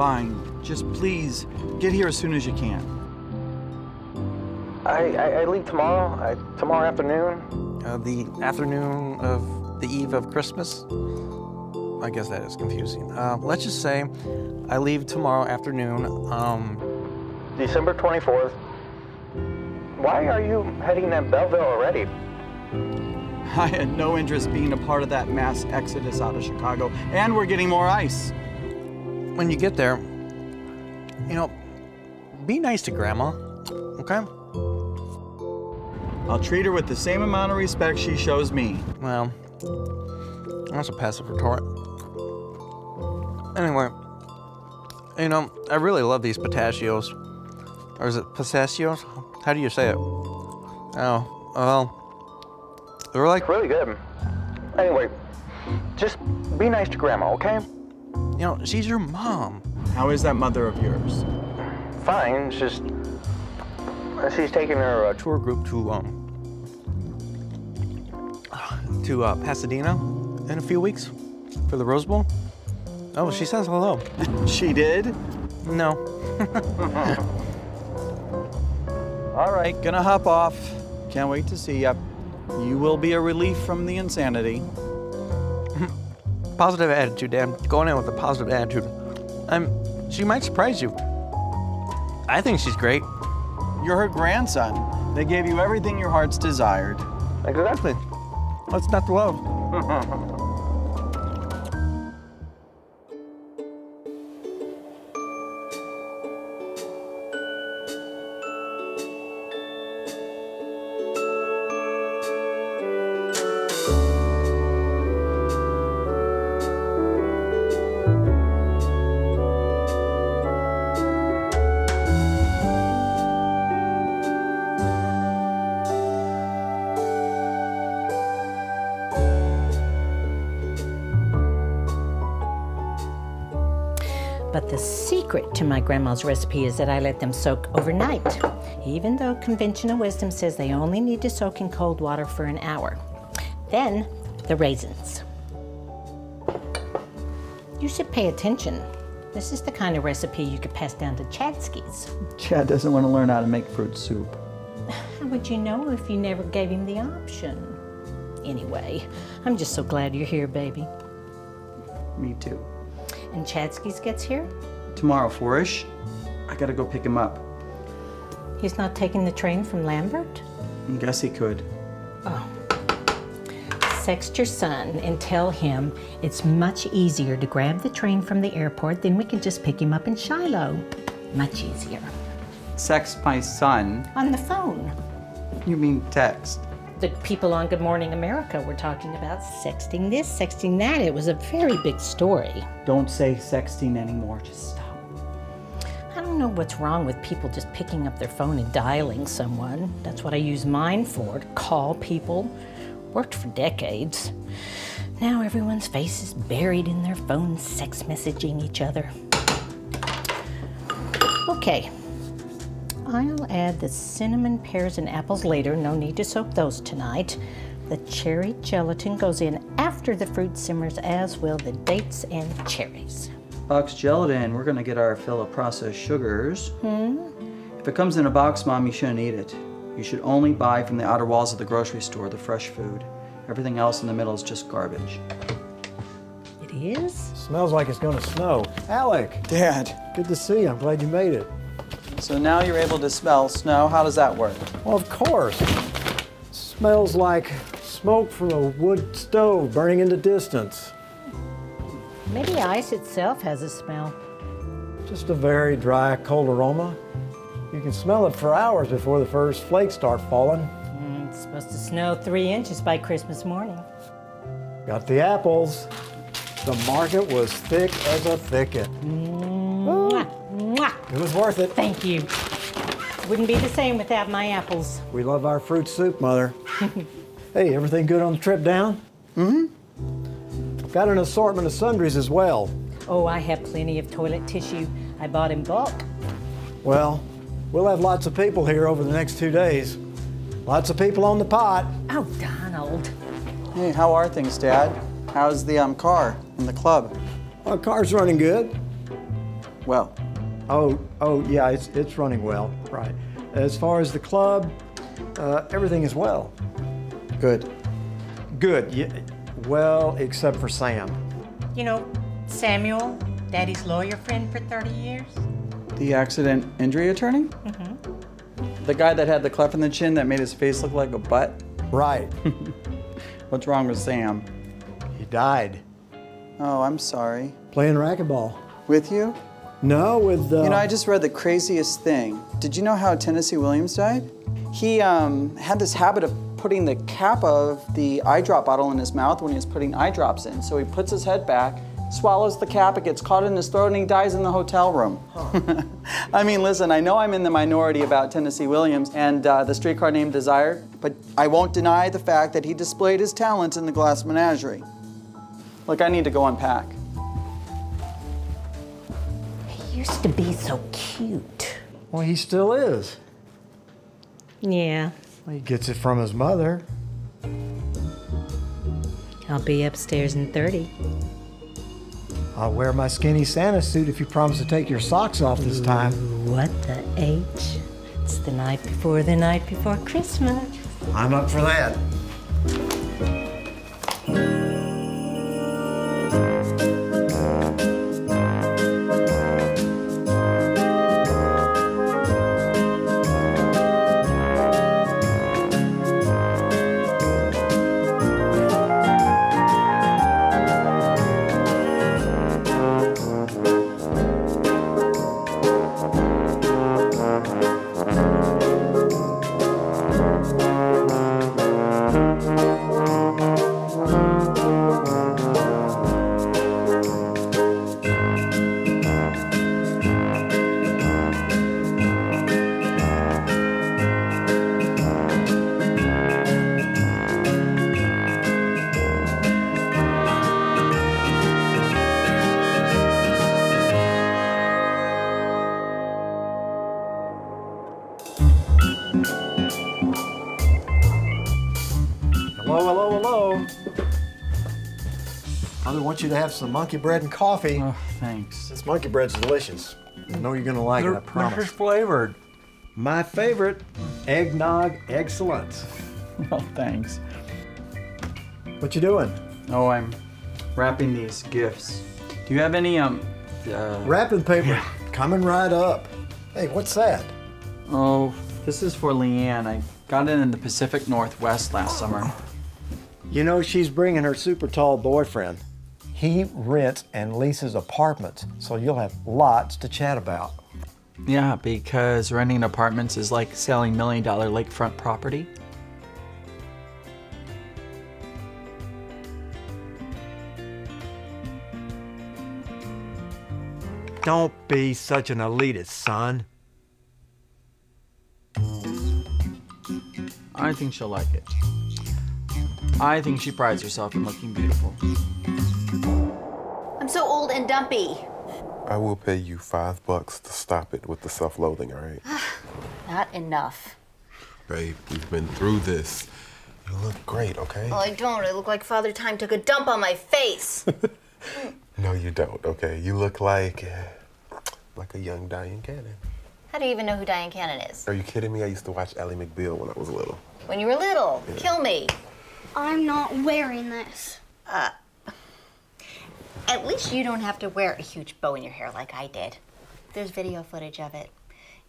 fine. Just please, get here as soon as you can. I leave tomorrow, tomorrow afternoon. The afternoon of the eve of Christmas? I guess that is confusing. Let's just say I leave tomorrow afternoon. December 24th. Why are you heading to Belleville already? I had no interest being a part of that mass exodus out of Chicago, and we're getting more ice. When you get there, you know, be nice to Grandma, okay? I'll treat her with the same amount of respect she shows me. Well, that's a passive retort. Anyway, you know, I really love these pistachios. Or is it pistachios? How do you say it? Oh, well, they're like really good. Anyway, just be nice to Grandma, okay? You know, she's your mom. How is that mother of yours? Fine, she's taking her tour group to Pasadena in a few weeks for the Rose Bowl. Oh, she says hello. She did? No. All right, gonna hop off. Can't wait to see you. You will be a relief from the insanity. Positive attitude, Dad. Going in with a positive attitude. She might surprise you. I think she's great. You're her grandson. They gave you everything your heart's desired. Exactly. What's not to love? To my grandma's recipe is that I let them soak overnight, even though conventional wisdom says they only need to soak in cold water for an hour. Then the raisins. You should pay attention. This is the kind of recipe you could pass down to Chadsky's. Chad doesn't want to learn how to make fruit soup. How would you know if you never gave him the option? Anyway, I'm just so glad you're here, baby. Me too. And Chadsky's gets here? Tomorrow, 4-ish. I gotta go pick him up. He's not taking the train from Lambert? I guess he could. Oh. Sext your son and tell him it's much easier to grab the train from the airport than we can just pick him up in Shiloh. Much easier. Sext my son? On the phone. You mean text? The people on Good Morning America were talking about sexting this, sexting that. It was a very big story. Don't say sexting anymore, just stop. I don't know what's wrong with people just picking up their phone and dialing someone. That's what I use mine for, to call people. Worked for decades. Now everyone's face is buried in their phone, sex messaging each other. Okay. I'll add the cinnamon, pears, and apples later. No need to soak those tonight. The cherry gelatin goes in after the fruit simmers, as will the dates and cherries. Box gelatin, we're gonna get our fill of processed sugars. If it comes in a box, Mom, you shouldn't eat it. You should only buy from the outer walls of the grocery store, the fresh food. Everything else in the middle is just garbage. It is? Smells like it's gonna snow. Alec! Dad! Good to see you, I'm glad you made it. So now you're able to smell snow. How does that work? Well, of course. It smells like smoke from a wood stove burning in the distance. Maybe ice itself has a smell. Just a very dry, cold aroma. You can smell it for hours before the first flakes start falling. It's supposed to snow 3 inches by Christmas morning. Got the apples. The market was thick as a thicket. It was worth it. Thank you. Wouldn't be the same without my apples. We love our fruit soup, Mother. Hey, everything good on the trip down? Got an assortment of sundries as well. Oh, I have plenty of toilet tissue. I bought in bulk. Well, we'll have lots of people here over the next 2 days. Lots of people on the pot. Oh, Donald. Hey, how are things, Dad? How's the car and the club? Our car's running good. well? Oh, yeah, it's running well, right. As far as the club, everything is well. Good. Good, yeah, well, except for Sam. You know, Samuel, Daddy's lawyer friend for 30 years. The accident injury attorney? Mm-hmm. The guy that had the cleft in the chin that made his face look like a butt? Right. What's wrong with Sam? He died. Oh, I'm sorry. Playing racquetball. With you? No, with You know, I just read the craziest thing. Did you know how Tennessee Williams died? He had this habit of putting the cap of the eye drop bottle in his mouth when he was putting eye drops in. So he puts his head back, swallows the cap, it gets caught in his throat, and he dies in the hotel room. Huh. I mean, listen, I know I'm in the minority about Tennessee Williams and The Streetcar Named Desire, but I won't deny the fact that he displayed his talents in The Glass Menagerie. Look, I need to go unpack. He used to be so cute. Well, he still is. Yeah. Well, he gets it from his mother. I'll be upstairs in 30. I'll wear my skinny Santa suit if you promise to take your socks off this time. Ooh, what the H? It's the night before Christmas. I'm up for that. You to have some monkey bread and coffee. Oh, thanks. This monkey bread's delicious. I know you're gonna like it, I promise. They're flavored. My favorite, eggnog excellence. Well, thanks. What you doing? Oh, I'm wrapping these gifts. Do you have any, Wrapping paper, yeah. Coming right up. Hey, what's that? Oh, this is for Leanne. I got it in the Pacific Northwest last summer. You know, she's bringing her super tall boyfriend. He rents and leases apartments, so you'll have lots to chat about. Yeah, because renting apartments is like selling million-dollar lakefront property. Don't be such an elitist, son. I think she'll like it. I think she prides herself in looking beautiful. I'm so old and dumpy. I will pay you $5 to stop it with the self-loathing, all right? Not enough. Babe, we've been through this. You look great, okay? Well, I don't. I look like Father Time took a dump on my face. No, you don't, okay? You look like a young Diane Cannon. How do you even know who Diane Cannon is? Are you kidding me? I used to watch Ally McBeal when I was little. When you were little? Yeah. Kill me. I'm not wearing this. At least you don't have to wear a huge bow in your hair like I did. There's video footage of it.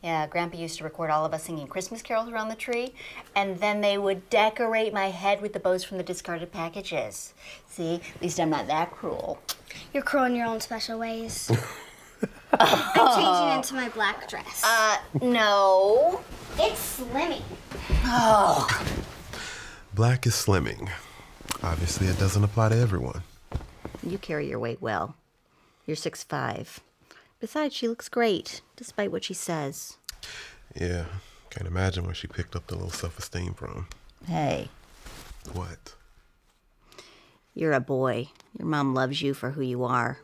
Yeah, Grandpa used to record all of us singing Christmas carols around the tree, and then they would decorate my head with the bows from the discarded packages. See, at least I'm not that cruel. You're cruel in your own special ways. I'm changing into my black dress. No. It's slimming. Oh. Black is slimming. Obviously, it doesn't apply to everyone. You carry your weight well. You're 6'5". Besides, she looks great, despite what she says. Yeah, can't imagine where she picked up the low self-esteem from. Hey. What? You're a boy. Your mom loves you for who you are.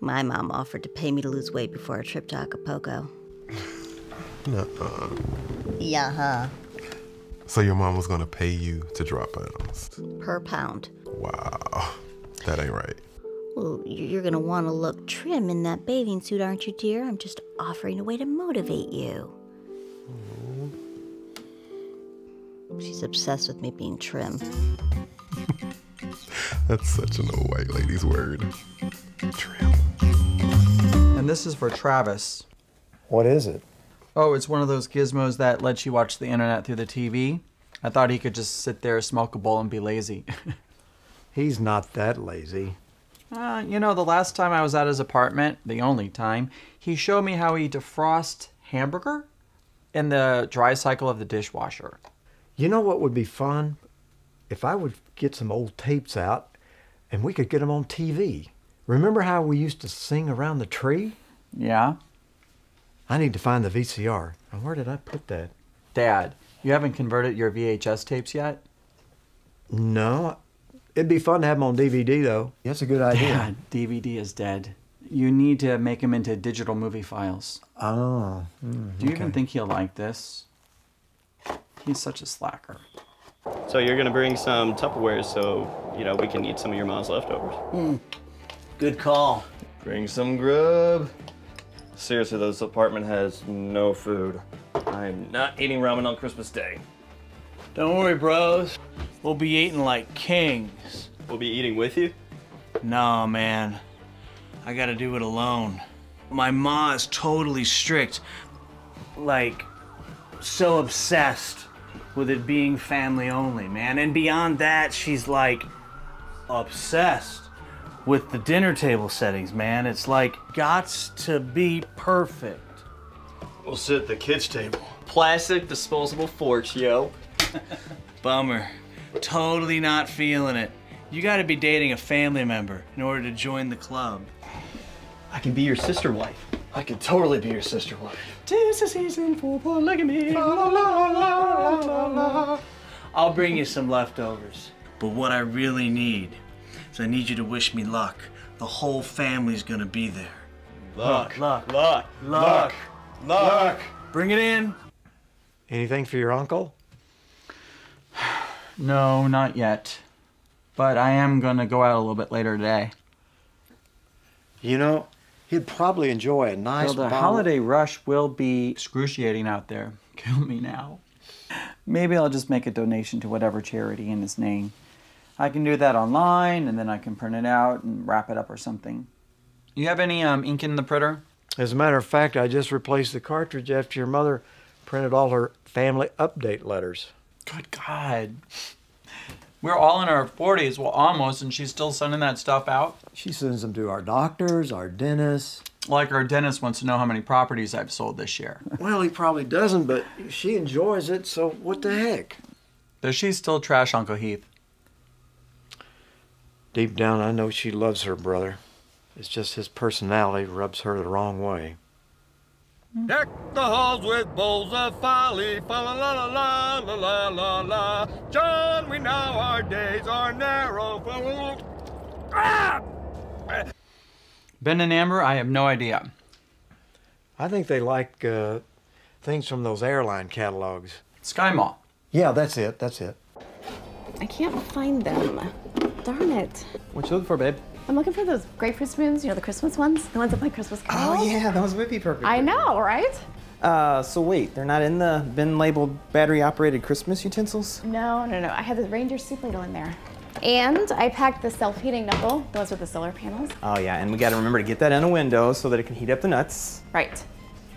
My mom offered to pay me to lose weight before a trip to Acapulco. Nuh-uh. Yeah-huh. So your mom was gonna pay you to drop pounds? Per pound. Wow. That ain't right. Well, you're going to want to look trim in that bathing suit, aren't you, dear? I'm just offering a way to motivate you. Aww. She's obsessed with me being trim. That's such an old white lady's word. Trim. And this is for Travis. What is it? Oh, it's one of those gizmos that lets you watch the internet through the TV. I thought he could just sit there, smoke a bowl, and be lazy. He's not that lazy. You know, the last time I was at his apartment, the only time, he showed me how he defrosts hamburger in the dry cycle of the dishwasher. You know what would be fun? If I would get some old tapes out and we could get them on TV. Remember how we used to sing around the tree? Yeah. I need to find the VCR. Now, where did I put that? Dad, you haven't converted your VHS tapes yet? No. It'd be fun to have them on DVD, though. That's a good idea. Dad, DVD is dead. You need to make them into digital movie files. Oh. Do you even think he'll like this? He's such a slacker. So you're going to bring some Tupperware so, you know, we can eat some of your mom's leftovers. Mm. Good call. Bring some grub. Seriously, this apartment has no food. I'm not eating ramen on Christmas Day. Don't worry, bros. We'll be eating like kings. We'll be eating with you? No, man. I gotta do it alone. My ma is totally strict. Like, so obsessed with it being family only, man. And beyond that, she's like, obsessed with the dinner table settings, man. It's like, gots to be perfect. We'll sit at the kids' table. Plastic disposable forks, yo. Bummer. Totally not feeling it. You gotta be dating a family member in order to join the club. I can be your sister wife. I could totally be your sister wife. 'Tis the season for polygamy. La, la, la, la, la, la. I'll bring you some leftovers. But what I really need is I need you to wish me luck. The whole family's gonna be there. Luck. Luck. Luck. Luck. Luck. Luck. Bring it in. Anything for your uncle? No, not yet. But I am gonna go out a little bit later today. You know, he'd probably enjoy a nice bottle. The holiday rush will be excruciating out there. Kill me now. Maybe I'll just make a donation to whatever charity in his name. I can do that online, and then I can print it out and wrap it up or something. You have any ink in the printer? As a matter of fact, I just replaced the cartridge after your mother printed all her family update letters. Good God. We're all in our 40s, well, almost, and she's still sending that stuff out? She sends them to our doctors, our dentists. Like our dentist wants to know how many properties I've sold this year. Well, he probably doesn't, but she enjoys it, so what the heck? Does she still trash Uncle Heath? Deep down, I know she loves her brother. It's just his personality rubs her the wrong way. Deck the halls with bowls of folly, fa la la la la la la la. John, we know our days are narrow. Ben and Amber, I have no idea. I think they like things from those airline catalogs. Sky Mall. Yeah, that's it. That's it. I can't find them. Darn it. What you looking for, babe? I'm looking for those grapefruit spoons, you know, the Christmas ones? The ones that play Christmas carols? Oh, yeah, those would be perfect. I know, right? So wait, they're not in the bin-labeled battery-operated Christmas utensils? No, no, no. I had the reindeer soup ladle in there. And I packed the self-heating knuckle, those with the solar panels. Oh, yeah, and we got to remember to get that in a window so that it can heat up the nuts. Right,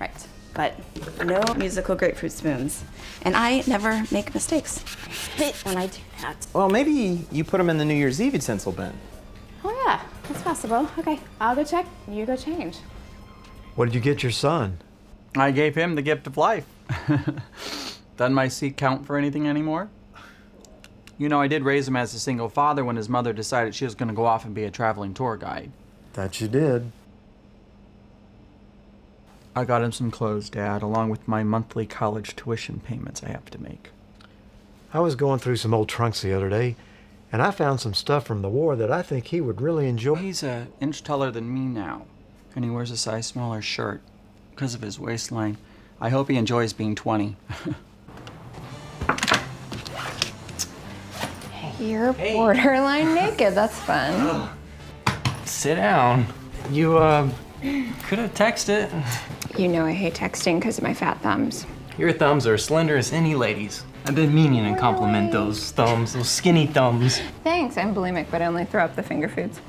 right. But no musical grapefruit spoons. And I never make mistakes. I hate when I do that. Well, maybe you put them in the New Year's Eve utensil bin. Oh, yeah, that's possible. Okay, I'll go check, you go change. What did you get your son? I gave him the gift of life. Doesn't my seat count for anything anymore? You know, I did raise him as a single father when his mother decided she was going to go off and be a traveling tour guide. That you did. I got him some clothes, Dad, along with my monthly college tuition payments I have to make. I was going through some old trunks the other day, and I found some stuff from the war that I think he would really enjoy. He's an inch taller than me now, and he wears a size smaller shirt because of his waistline. I hope he enjoys being 20. You're borderline naked. That's fun. Sit down. You, could have texted. You know I hate texting because of my fat thumbs. Your thumbs are slender as any lady's. I've been meaning to compliment those thumbs, those skinny thumbs. Thanks, I'm bulimic, but I only throw up the finger foods.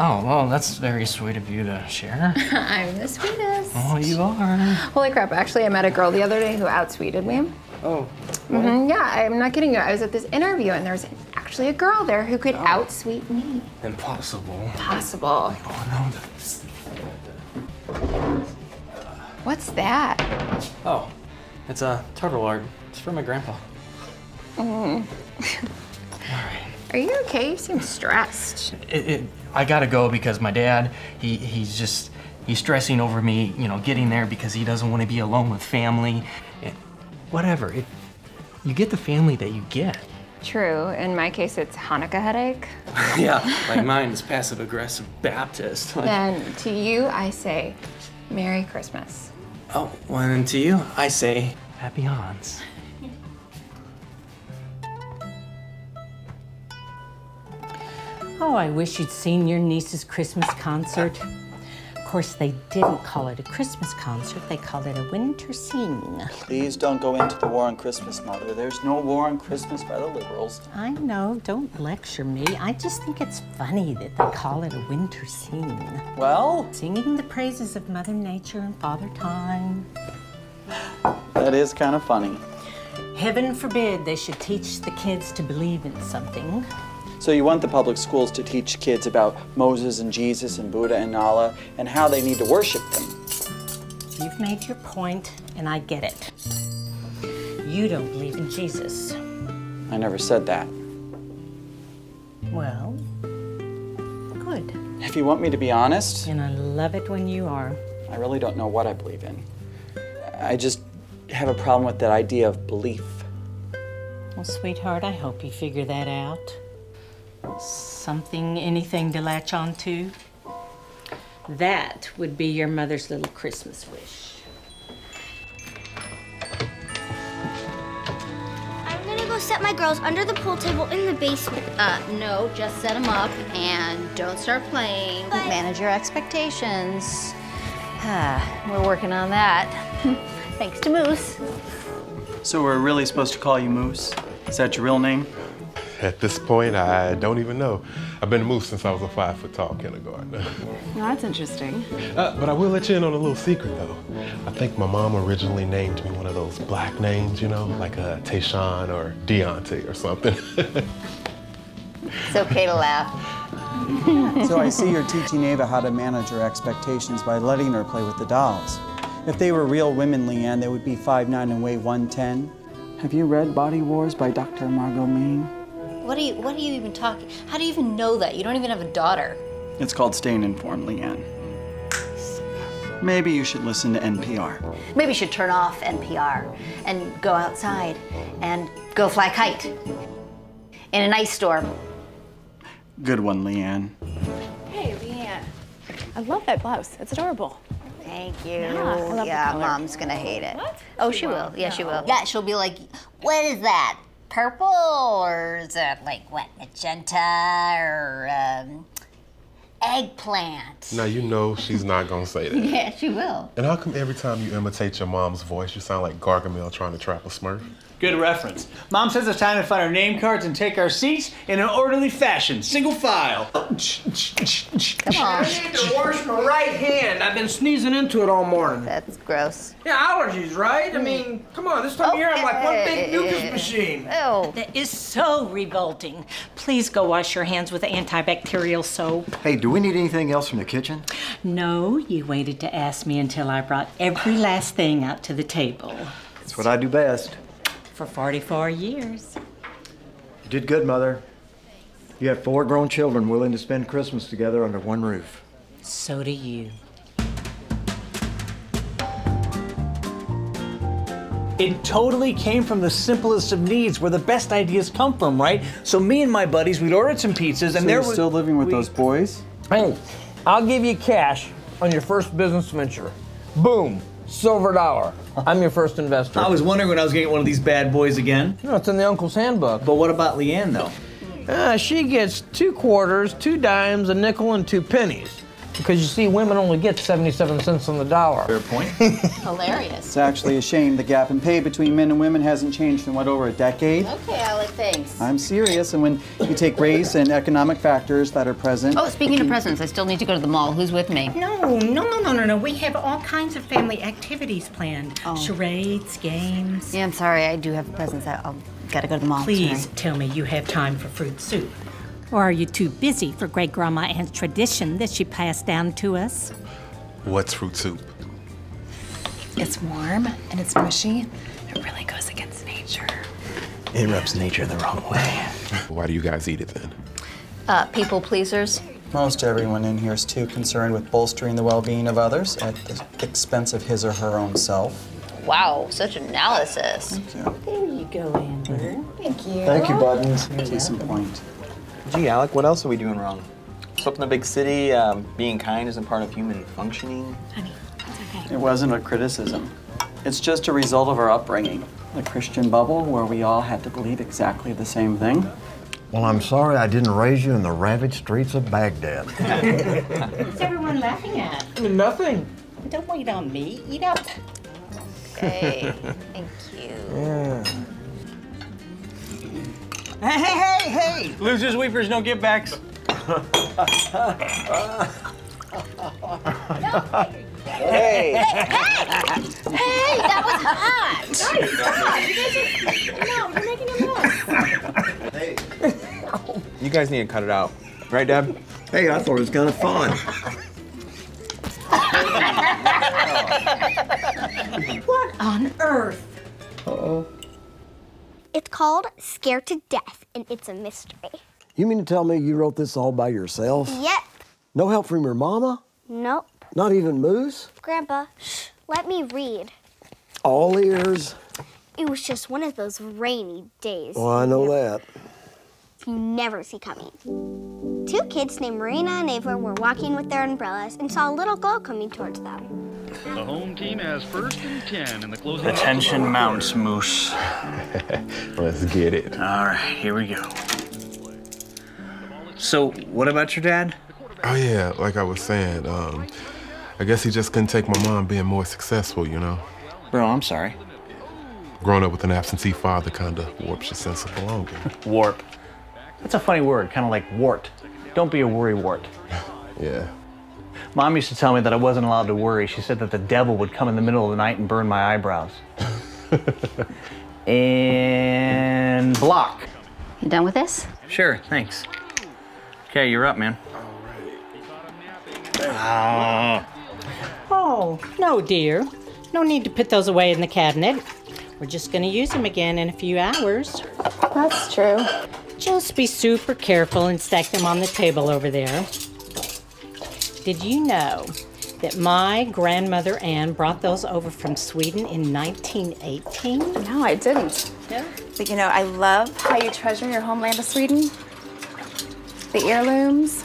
Oh, well, that's very sweet of you to share. I'm the sweetest. Oh, you are. Holy crap, actually I met a girl the other day who outsweeted me. Oh. Mm-hmm, yeah, I'm not kidding you. I was at this interview and there was actually a girl there who could outsweet me. Impossible. Impossible. Oh, no. What's that? Oh, it's a turtle lard. It's from my grandpa. Mm. Are you okay? You seem stressed. I gotta go because my dad, he's stressing over me, you know, getting there because he doesn't want to be alone with family. Whatever. You get the family that you get. True. In my case, it's Hanukkah headache. Yeah, like mine is passive-aggressive Baptist. Like... Then to you, I say, Merry Christmas. Oh, well, and to you, I say, Happy Hans. Oh, I wish you'd seen your niece's Christmas concert. Of course, they didn't call it a Christmas concert. They called it a winter scene. Please don't go into the war on Christmas, Mother. There's no war on Christmas by the liberals. I know. Don't lecture me. I just think it's funny that they call it a winter scene. Well? Singing the praises of Mother Nature and Father Time. That is kind of funny. Heaven forbid they should teach the kids to believe in something. So you want the public schools to teach kids about Moses and Jesus and Buddha and Allah and how they need to worship them. You've made your point, and I get it. You don't believe in Jesus. I never said that. Well, good. If you want me to be honest... And I love it when you are. I really don't know what I believe in. I just have a problem with that idea of belief. Well, sweetheart, I hope you figure that out. Something, anything to latch on to? That would be your mother's little Christmas wish. I'm gonna go set my girls under the pool table in the basement. No, just set them up and don't start playing. But... Manage your expectations. We're working on that. Thanks to Moose. So we're really supposed to call you Moose? Is that your real name? At this point, I don't even know. I've been a Moose since I was a 5-foot-tall kindergartner. No, that's interesting. But I will let you in on a little secret, though. I think my mom originally named me one of those black names, you know, like a Tayshawn or Deontay or something. It's okay to laugh. So I see you're teaching Ava how to manage her expectations by letting her play with the dolls. If they were real women, Leanne, they would be 5'9" and weigh 110. Have you read Body Wars by Dr. Margot Main? What are you even talking? How do you even know that? You don't even have a daughter. It's called staying informed, Leanne. Maybe you should listen to NPR. Maybe you should turn off NPR and go outside and go fly a kite in an ice storm. Good one, Leanne. Hey, Leanne. I love that blouse. It's adorable. Thank you. Yeah, Mom's gonna hate it. What? Oh, she will. Yeah, she will. Yeah, she'll be like, what is that? Purple, or is it like what, magenta, or eggplant? Now you know she's not gonna say that. Yeah, she will. And how come every time you imitate your mom's voice, you sound like Gargamel trying to trap a Smurf? Good reference. Mom says it's time to find our name cards and take our seats in an orderly fashion, single file. Come on. I need to wash my right hand. I've been sneezing into it all morning. That's gross. Yeah, allergies, right? I mean, come on, this time of year I'm like one big mucus machine. Ew. That is so revolting. Please go wash your hands with antibacterial soap. Hey, do we need anything else from the kitchen? No, you waited to ask me until I brought every last thing out to the table. That's what I do best. For 44 years. You did good, Mother. You have 4 grown children willing to spend Christmas together under one roof. So do you. It totally came from the simplest of needs, where the best ideas come from, right? So me and my buddies, we'd ordered some pizzas, and they're still living with those boys? Hey, I'll give you cash on your first business venture. Boom. Silver dollar. I'm your first investor. I was wondering when I was going to get one of these bad boys again. No, it's in the uncle's handbook. But what about Leanne, though? She gets 2 quarters, 2 dimes, a nickel, and 2 pennies. Because you see, women only get 77 cents on the dollar. Fair point. Hilarious. It's actually a shame. The gap in pay between men and women hasn't changed in, what, over a decade? Okay, Alec, thanks. I'm serious. And when you take race and economic factors that are present... Oh, speaking of presents, I still need to go to the mall. Who's with me? No. We have all kinds of family activities planned. Oh. Charades, games... Yeah, I'm sorry. I do have presents. I've got to go to the mall tonight. Tell me you have time for fruit soup. Or are you too busy for Great-Grandma Ann's tradition that she passed down to us? What's fruit soup? It's warm and it's mushy. It really goes against nature. It rubs nature the wrong way. Why do you guys eat it then? People pleasers. Most everyone in here is too concerned with bolstering the well-being of others at the expense of his or her own self. Wow, such analysis. Thank you. There you go, Amber. Mm-hmm. Thank you. Thank you, Buttons. Here's a decent point. Gee, Alec, what else are we doing wrong? Just up in the big city, being kind isn't part of human functioning. Honey, it's okay. It wasn't a criticism. It's just a result of our upbringing. The Christian bubble where we all had to believe exactly the same thing. Well, I'm sorry I didn't raise you in the ravaged streets of Baghdad. What's everyone laughing at? Nothing. Don't wait on me. Eat up. Okay. Thank you. Yeah. Hey! Losers, weepers, no givebacks. Hey, that was hot. Sorry, you're making a mess. You guys need to cut it out. Right, Deb? Hey, I thought it was kind of fun. What on earth? Uh-oh. It's called Scared to Death, and it's a mystery. You mean to tell me you wrote this all by yourself? Yep. No help from your mama? Nope. Not even Moose? Grandpa, shh, let me read. All ears. It was just one of those rainy days. Oh, I know that. You never see coming. 2 kids named Marina and Ava were walking with their umbrellas and saw a little girl coming towards them. The home team has 1st and 10 in the closing. The tension mounts, Moose. Let's get it. All right, here we go. So, what about your dad? Oh, yeah, like I was saying, I guess he just couldn't take my mom being more successful, you know? Bro, I'm sorry. Growing up with an absentee father kind of warps your sense of belonging. Warp. That's a funny word, kind of like wart. Don't be a worrywart. Yeah. Mom used to tell me that I wasn't allowed to worry. She said that the devil would come in the middle of the night and burn my eyebrows. And block. You done with this? Sure, thanks. Okay, you're up, man. Oh, no, dear. No need to put those away in the cabinet. We're just gonna use them again in a few hours. That's true. Just be super careful and stack them on the table over there. Did you know that my grandmother Anne brought those over from Sweden in 1918? No, I didn't. Yeah. But you know, I love how you treasure your homeland of Sweden. The heirlooms,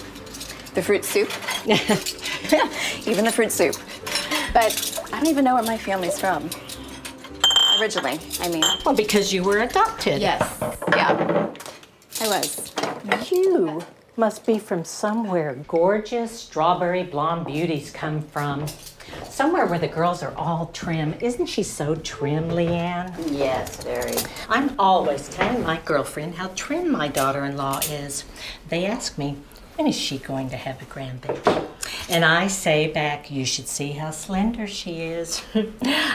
the fruit soup, even the fruit soup. But I don't even know where my family's from. Originally, I mean. Well, because you were adopted. Yes, yeah, I was. You must be from somewhere gorgeous strawberry blonde beauties come from. Somewhere where the girls are all trim. Isn't she so trim, Leanne? Yes, very. I'm always telling my girlfriend how trim my daughter-in-law is. They ask me, when is she going to have a grandbaby? And I say back, you should see how slender she is.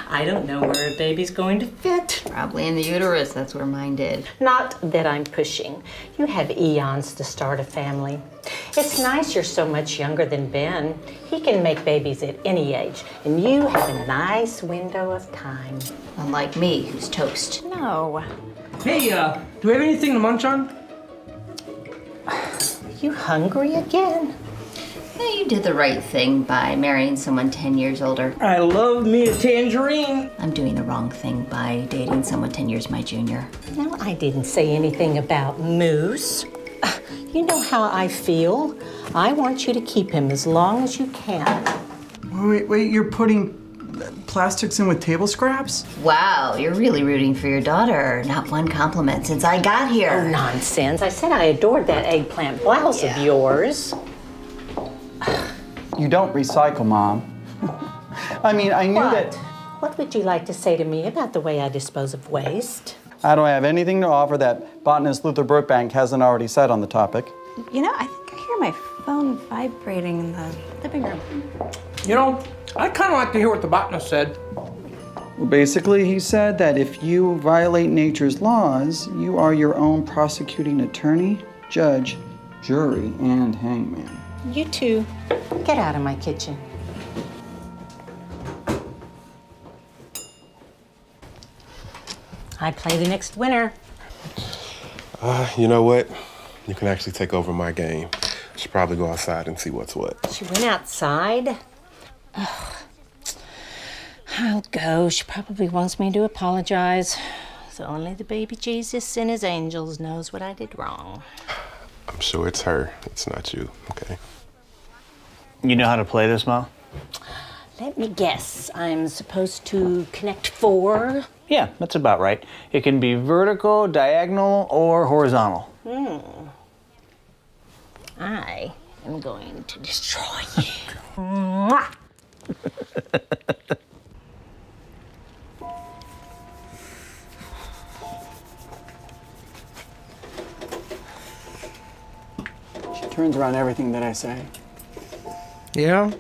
I don't know where a baby's going to fit. Probably in the uterus, that's where mine did. Not that I'm pushing. You have eons to start a family. It's nice you're so much younger than Ben. He can make babies at any age, and you have a nice window of time. Unlike me, who's toast. No. Hey, do we have anything to munch on? You hungry again? You did the right thing by marrying someone 10 years older. I love me a tangerine. I'm doing the wrong thing by dating someone 10 years my junior. No, I didn't say anything about Moose. You know how I feel. I want you to keep him as long as you can. Wait, you're putting plastics in with table scraps. Wow, you're really rooting for your daughter. Not one compliment since I got here. Oh, nonsense. I said I adored that eggplant blouse of yours. You don't recycle, Mom. I mean, I knew that... What would you like to say to me about the way I dispose of waste? I don't have anything to offer that botanist Luther Burbank hasn't already said on the topic. You know, I think I hear my phone vibrating in the living room. You know, I kind of like to hear what the botanist said. Well, basically, he said that if you violate nature's laws, you are your own prosecuting attorney, judge, jury, and hangman. You two, get out of my kitchen. I play the next winner. You know what? You can actually take over my game. I should probably go outside and see what's what. She went outside? Ugh. I'll go. She probably wants me to apologize. So only the baby Jesus and his angels knows what I did wrong. I'm sure it's her. It's not you, okay? You know how to play this, Ma? Let me guess. I'm supposed to connect four? Yeah, that's about right. It can be vertical, diagonal, or horizontal. Hmm. I am going to destroy you. She turns around everything that I say. Yeah?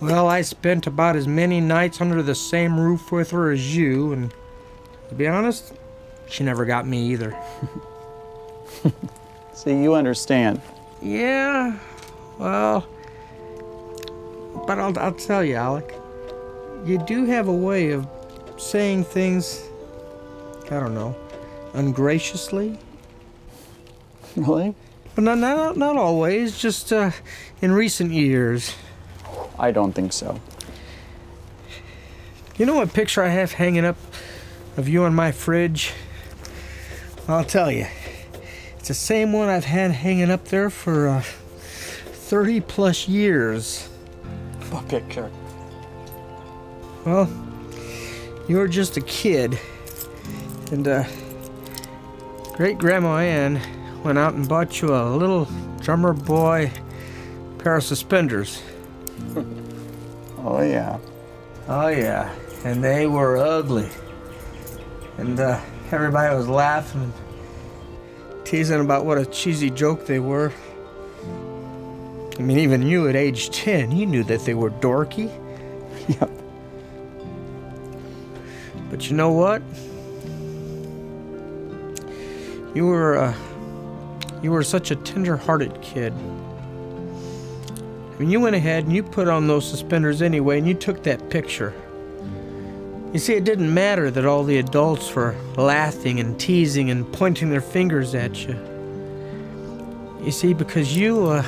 Well, I spent about as many nights under the same roof with her as you, and to be honest, she never got me either. See, you understand. Yeah, well, but I'll tell you, Alec, you do have a way of saying things, I don't know, ungraciously. Really? But not always, just in recent years. I don't think so. You know what picture I have hanging up of you on my fridge? I'll tell you. It's the same one I've had hanging up there for 30-plus years. What picture? Well, you were just a kid. And Great-Grandma Ann went out and bought you a little drummer boy pair of suspenders. Oh, yeah. Oh, yeah. And they were ugly. And everybody was laughing, teasing about what a cheesy joke they were. I mean, even you at age 10, you knew that they were dorky. Yep. But you know what? You were such a tender-hearted kid. I mean, you went ahead and you put on those suspenders anyway, and you took that picture. You see, it didn't matter that all the adults were laughing and teasing and pointing their fingers at you. You see, because you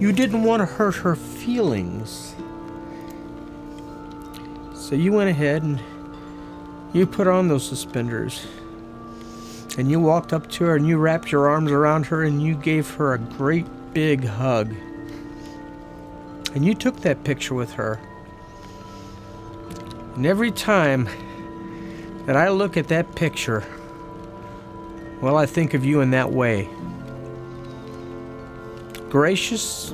didn't want to hurt her feelings. So you went ahead and you put on those suspenders. And you walked up to her and you wrapped your arms around her and you gave her a great big hug. And you took that picture with her. And every time that I look at that picture, well, I think of you in that way. Gracious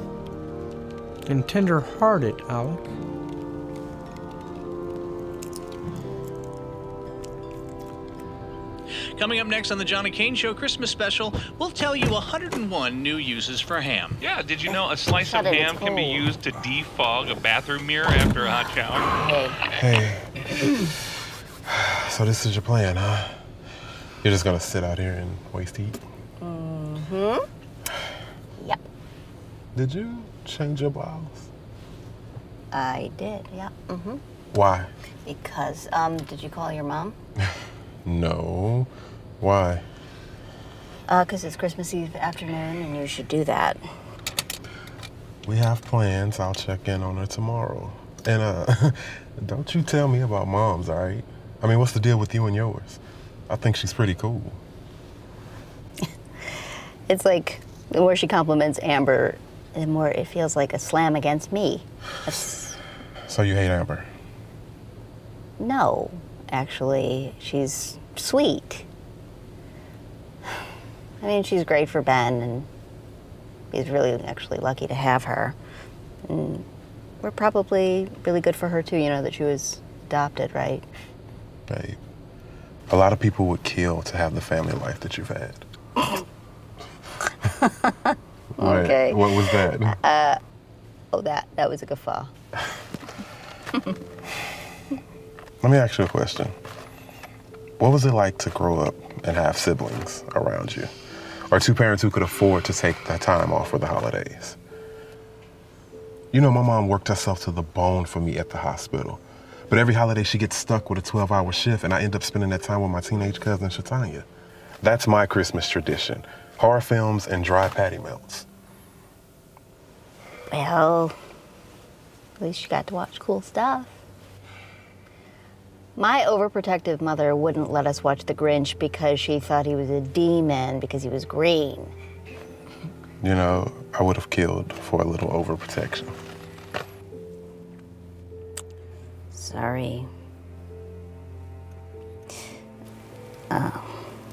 and tender-hearted, Alec. Coming up next on the John and Kane Show Christmas special, we'll tell you 101 new uses for ham. Yeah, did you know a slice of ham can be used to defog a bathroom mirror after a hot shower? Hey. So this is your plan, huh? You're just gonna sit out here and waste heat? Mm-hmm. Yep. Did you change your blouse? I did, yeah. Mm-hmm. Why? Because, did you call your mom? No. Why? Because it's Christmas Eve afternoon and you should do that. We have plans. I'll check in on her tomorrow. And don't you tell me about Mom's, all right? I mean, what's the deal with you and yours? I think she's pretty cool. It's like the more she compliments Amber, the more it feels like a slam against me. That's So you hate Amber? No, actually. She's sweet. I mean, she's great for Ben, and he's really actually lucky to have her. And we're probably really good for her, too, you know, that she was adopted, right? Babe, a lot of people would kill to have the family life that you've had. Okay. Wait, what was that? Oh, that was a guffaw. Let me ask you a question. What was it like to grow up and have siblings around you? Or two parents who could afford to take that time off for the holidays? You know, my mom worked herself to the bone for me at the hospital. But every holiday she gets stuck with a 12-hour shift, and I end up spending that time with my teenage cousin, Shatanya. That's my Christmas tradition. Horror films and dry patty melts. Well, at least you got to watch cool stuff. My overprotective mother wouldn't let us watch The Grinch because she thought he was a demon because he was green. You know, I would have killed for a little overprotection. Sorry.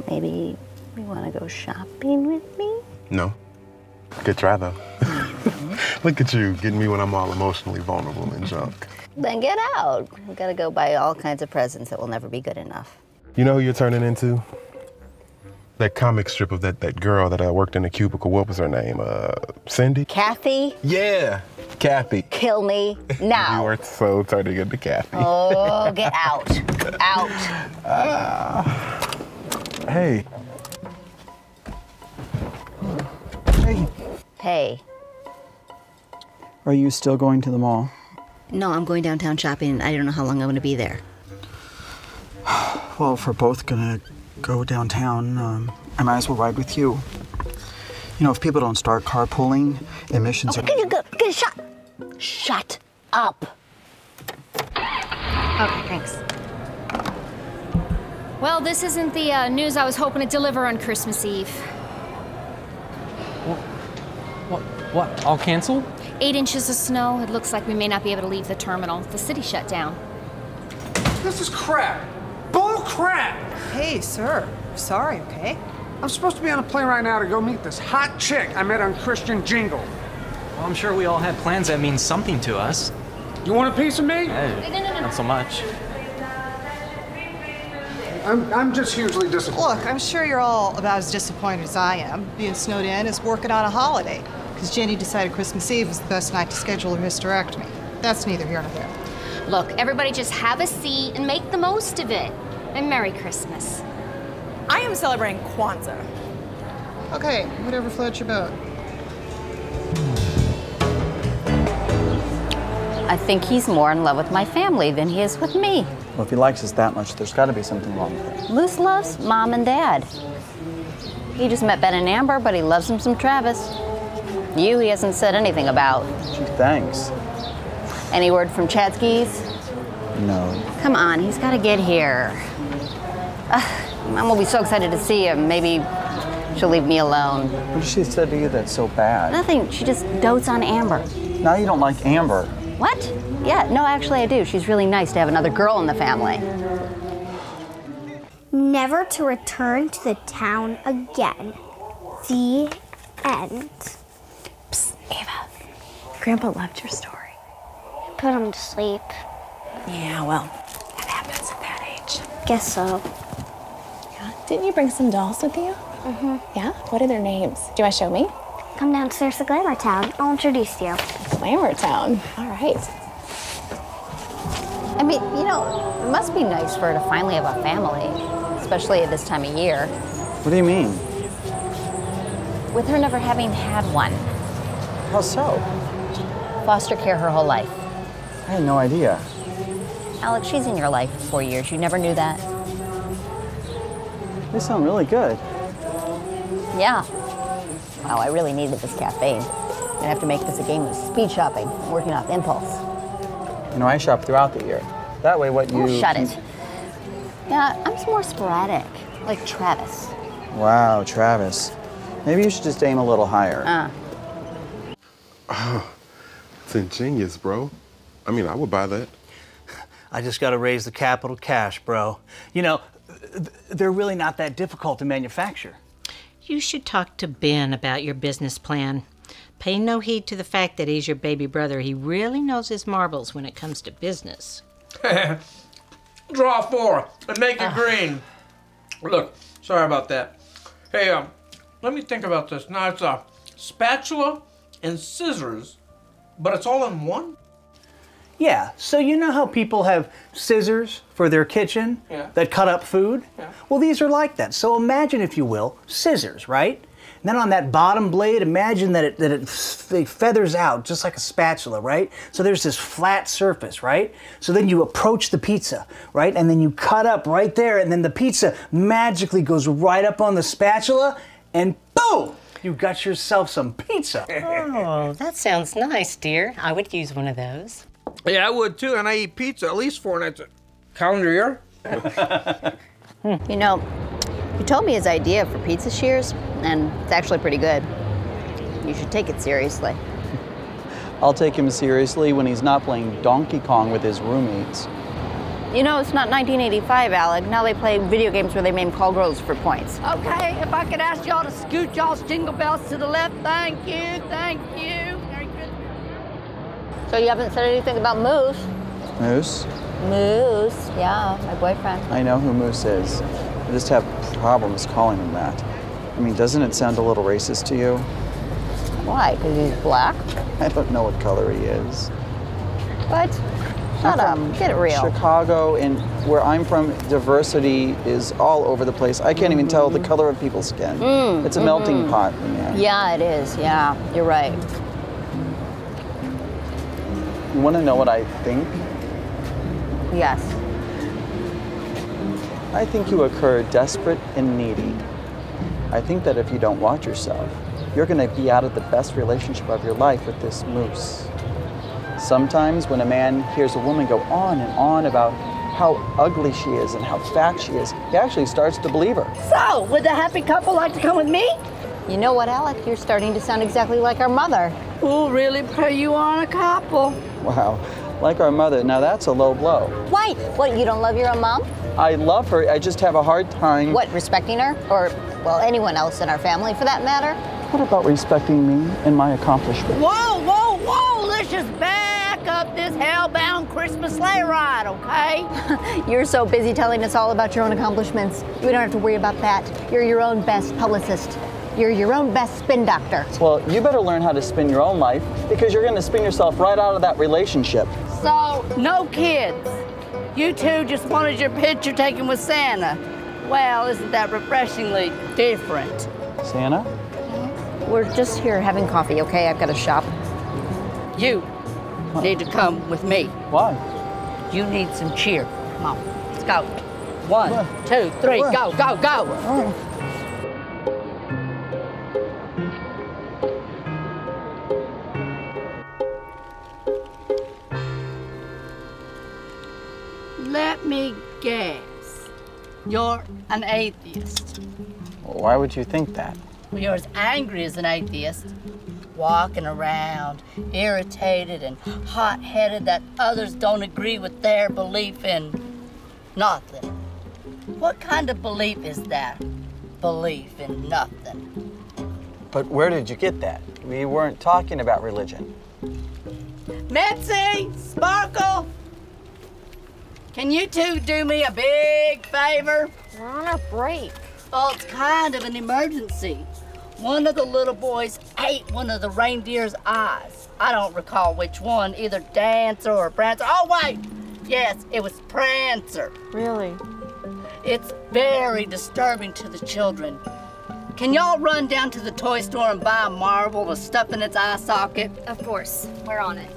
Maybe you want to go shopping with me? No. Good try, though. Look at you, getting me when I'm all emotionally vulnerable and junk. Then get out. We've got to go buy all kinds of presents that will never be good enough. You know who you're turning into? That comic strip of that girl that I worked in the cubicle. What was her name? Cindy? Kathy? Yeah, Kathy. Kill me now. You are so turning into Kathy. Oh, get out. Out. Hey. Hey. Hey. Are you still going to the mall? No, I'm going downtown shopping, and I don't know how long I'm going to be there. Well, if we're both going to go downtown, I might as well ride with you. You know, if people don't start carpooling, emissions are... Okay, shut up. Okay, thanks. Well, this isn't the news I was hoping to deliver on Christmas Eve. What? All canceled? 8 inches of snow. It looks like we may not be able to leave the terminal. The city shut down. This is crap. Bull crap! Hey, sir. Sorry, okay? I'm supposed to be on a plane right now to go meet this hot chick I met on Christian Jingle. Well, I'm sure we all had plans that mean something to us. You want a piece of me? Hey, no. Not so much. I'm just hugely disappointed. Look, I'm sure you're all about as disappointed as I am. Being snowed in is working on a holiday. Because Jenny decided Christmas Eve was the best night to schedule a hysterectomy. That's neither here nor there. Look, everybody just have a seat and make the most of it. And Merry Christmas. I am celebrating Kwanzaa. Okay, whatever floats your boat. I think he's more in love with my family than he is with me. Well, if he likes us that much, there's got to be something wrong with it. Moose loves Mom and Dad. He just met Ben and Amber, but he loves him some Travis. You, he hasn't said anything about. Gee, thanks. Any word from Chadsky's? No. Come on, he's got to get here. Mom will be so excited to see him. Maybe she'll leave me alone. What did she say to you that's so bad? Nothing. She just dotes on Amber. Now you don't like Amber. What? Yeah, no, actually I do. She's really nice to have another girl in the family. Never to return to the town again. The end. Ava, Grandpa loved your story. Put him to sleep. Yeah, well, that happens at that age. Guess so. Yeah. Didn't you bring some dolls with you? Mm-hmm. Yeah? What are their names? Do you want to show me? Come downstairs to Glamour Town. I'll introduce you. Glamour Town. All right. I mean, you know, it must be nice for her to finally have a family, especially at this time of year. What do you mean? With her never having had one. How so? Foster care her whole life. I had no idea. Alex, she's in your life for 4 years. You never knew that? They sound really good. Yeah. Wow, I really needed this caffeine. I'm gonna have to make this a game of speed shopping, working off impulse. You know, I shop throughout the year. That way what you... Oh, shut it. Yeah, I'm more sporadic, like Travis. Wow, Travis. Maybe you should just aim a little higher. Oh, it's ingenious, bro. I mean, I would buy that. I just got to raise the capital cash, bro. You know, they're really not that difficult to manufacture. You should talk to Ben about your business plan. Pay no heed to the fact that he's your baby brother. He really knows his marbles when it comes to business. Draw four and make it green. Look, sorry about that. Hey, let me think about this. Now it's a spatula and scissors, but it's all in one? Yeah, so you know how people have scissors for their kitchen that cut up food? Yeah. Well, these are like that. So imagine, if you will, scissors, right? And then on that bottom blade, imagine that it feathers out just like a spatula, right? So there's this flat surface, right? So then you approach the pizza, right? And then you cut up right there, and then the pizza magically goes right up on the spatula, and boom! You got yourself some pizza. Oh, that sounds nice, dear. I would use one of those. Yeah, I would too, and I eat pizza at least 4 nights a calendar year. You know, he told me his idea for pizza shears, and it's actually pretty good. You should take it seriously. I'll take him seriously when he's not playing Donkey Kong with his roommates. You know, it's not 1985, Alec. Now they play video games where they name call girls for points. Okay, if I could ask y'all to scoot y'all's jingle bells to the left, thank you, thank you. So you haven't said anything about Moose? Moose? Moose, yeah, my boyfriend. I know who Moose is. I just have problems calling him that. I mean, doesn't it sound a little racist to you? Why? Because he's black? I don't know what color he is. What? Shut up. Get it real. Chicago, and where I'm from, diversity is all over the place. I can't even tell the color of people's skin. It's a melting pot in there. Yeah, it is. Yeah, you're right. You want to know what I think? Yes. I think you occur desperate and needy. I think that if you don't watch yourself, you're going to be out of the best relationship of your life with this Moose. Sometimes when a man hears a woman go on and on about how ugly she is and how fat she is, he actually starts to believe her. So, would the happy couple like to come with me? You know what, Alec? You're starting to sound exactly like our mother. We'll really put you on a couple. Wow, like our mother. Now that's a low blow. Why? What, you don't love your own mom? I love her. I just have a hard time. What, respecting her? Or, well, anyone else in our family for that matter? What about respecting me and my accomplishments? Whoa, whoa, whoa! Let's just back up this hellbound Christmas sleigh ride, okay? You're so busy telling us all about your own accomplishments. We don't have to worry about that. You're your own best publicist. You're your own best spin doctor. Well, you better learn how to spin your own life, because you're going to spin yourself right out of that relationship. So, no kids. You two just wanted your picture taken with Santa. Well, isn't that refreshingly different? Santa? We're just here having coffee, okay? I've got a shop. You need to come with me. Why? You need some cheer. Come on, let's go. One, two, three, go, go, go. Let me guess, you're an atheist. Why would you think that? Well, you're as angry as an atheist. Walking around, irritated and hot-headed that others don't agree with their belief in nothing. What kind of belief is that? Belief in nothing. But where did you get that? We weren't talking about religion. Mitzi, Sparkle! Can you two do me a big favor? We're on a break. Well, it's kind of an emergency. One of the little boys ate one of the reindeer's eyes. I don't recall which one, either Dancer or Prancer. Oh, wait! Yes, it was Prancer. Really? It's very disturbing to the children. Can y'all run down to the toy store and buy a marble with stuff in its eye socket? Of course. We're on it.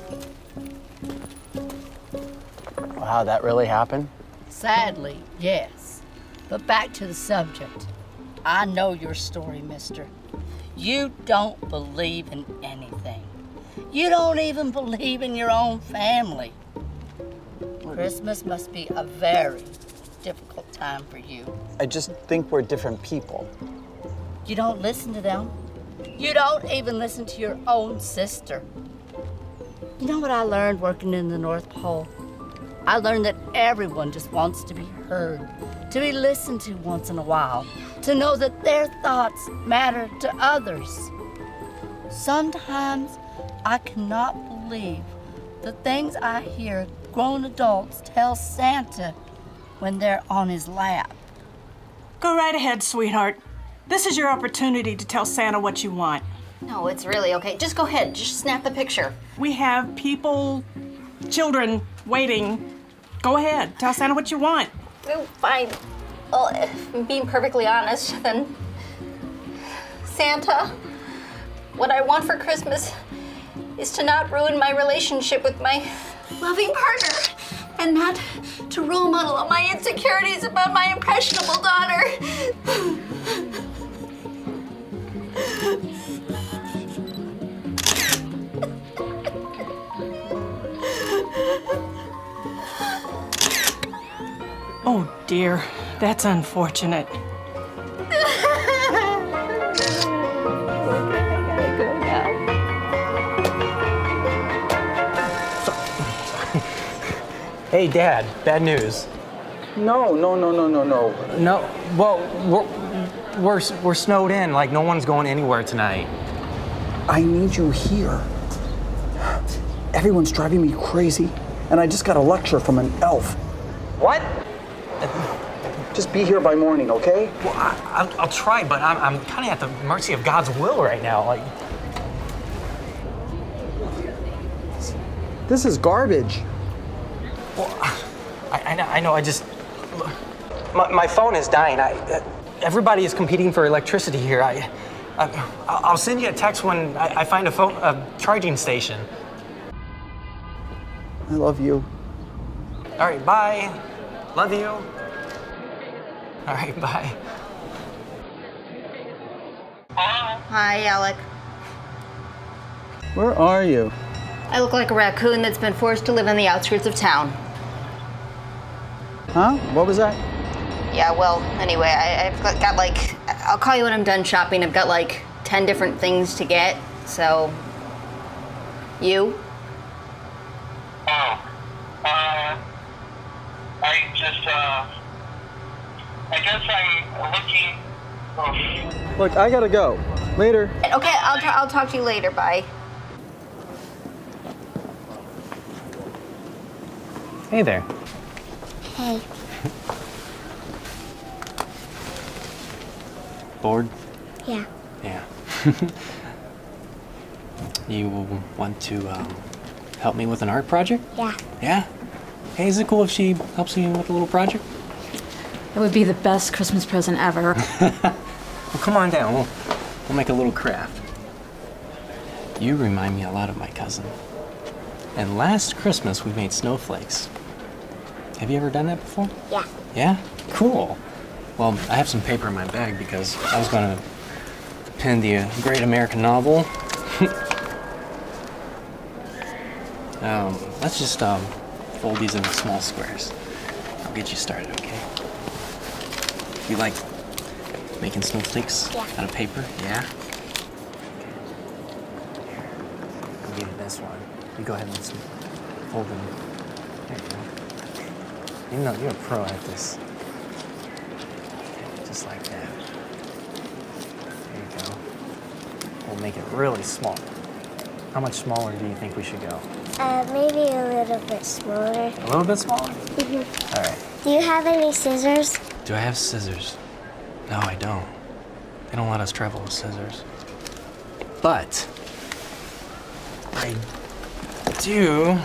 Wow, that really happened? Sadly, yes. But back to the subject. I know your story, mister. You don't believe in anything. You don't even believe in your own family. Christmas must be a very difficult time for you. I just think we're different people. You don't listen to them. You don't even listen to your own sister. You know what I learned working in the North Pole? I learned that everyone just wants to be heard, to be listened to once in a while, to know that their thoughts matter to others. Sometimes I cannot believe the things I hear grown adults tell Santa when they're on his lap. Go right ahead, sweetheart. This is your opportunity to tell Santa what you want. No, it's really okay. Just go ahead. Just snap the picture. We have people, children, waiting. Go ahead. Tell Santa what you want. Oh, fine. Well, if I'm being perfectly honest, then Santa, what I want for Christmas is to not ruin my relationship with my loving partner and not to role model all my insecurities about my impressionable daughter. Oh dear, that's unfortunate. Hey, Dad, bad news. No. No, well, we're snowed in, like no one's going anywhere tonight. I need you here. Everyone's driving me crazy, and I just got a lecture from an elf. What? Just be here by morning, okay? Well, I'll try, but I'm kind of at the mercy of God's will right now. Like, this is garbage. Well, I know. I just my phone is dying. Everybody is competing for electricity here. I'll send you a text when I find a charging station. I love you. All right, bye. Love you. All right, bye. Hi, Alec. Where are you? I look like a raccoon that's been forced to live on the outskirts of town. Huh? What was that? Yeah, well, anyway, I've got like, I'll call you when I'm done shopping. I've got like 10 different things to get, so. You? I guess I'm looking. Oh. Look, I gotta go. Later. Okay, I'll talk to you later. Bye. Hey there. Hey. Bored? Yeah. Yeah. You want to help me with an art project? Yeah. Yeah? Hey, is it cool if she helps you with a little project? It would be the best Christmas present ever. Well, come on down. We'll make a little craft. You remind me a lot of my cousin. And last Christmas, we made snowflakes. Have you ever done that before? Yeah. Yeah? Cool. Well, I have some paper in my bag because I was going to pen the great American novel. Let's just fold these into small squares. I'll get you started, okay? You like making snowflakes out of paper? Yeah? Okay. Here. I'll give you this one. You go ahead and fold them. There you go. You know, you're a pro at this. Okay, just like that. There you go. We'll make it really small. How much smaller do you think we should go? Maybe a little bit smaller. A little bit smaller? Mm-hmm. All right. Do you have any scissors? Do I have scissors? No, I don't. They don't let us travel with scissors. But I do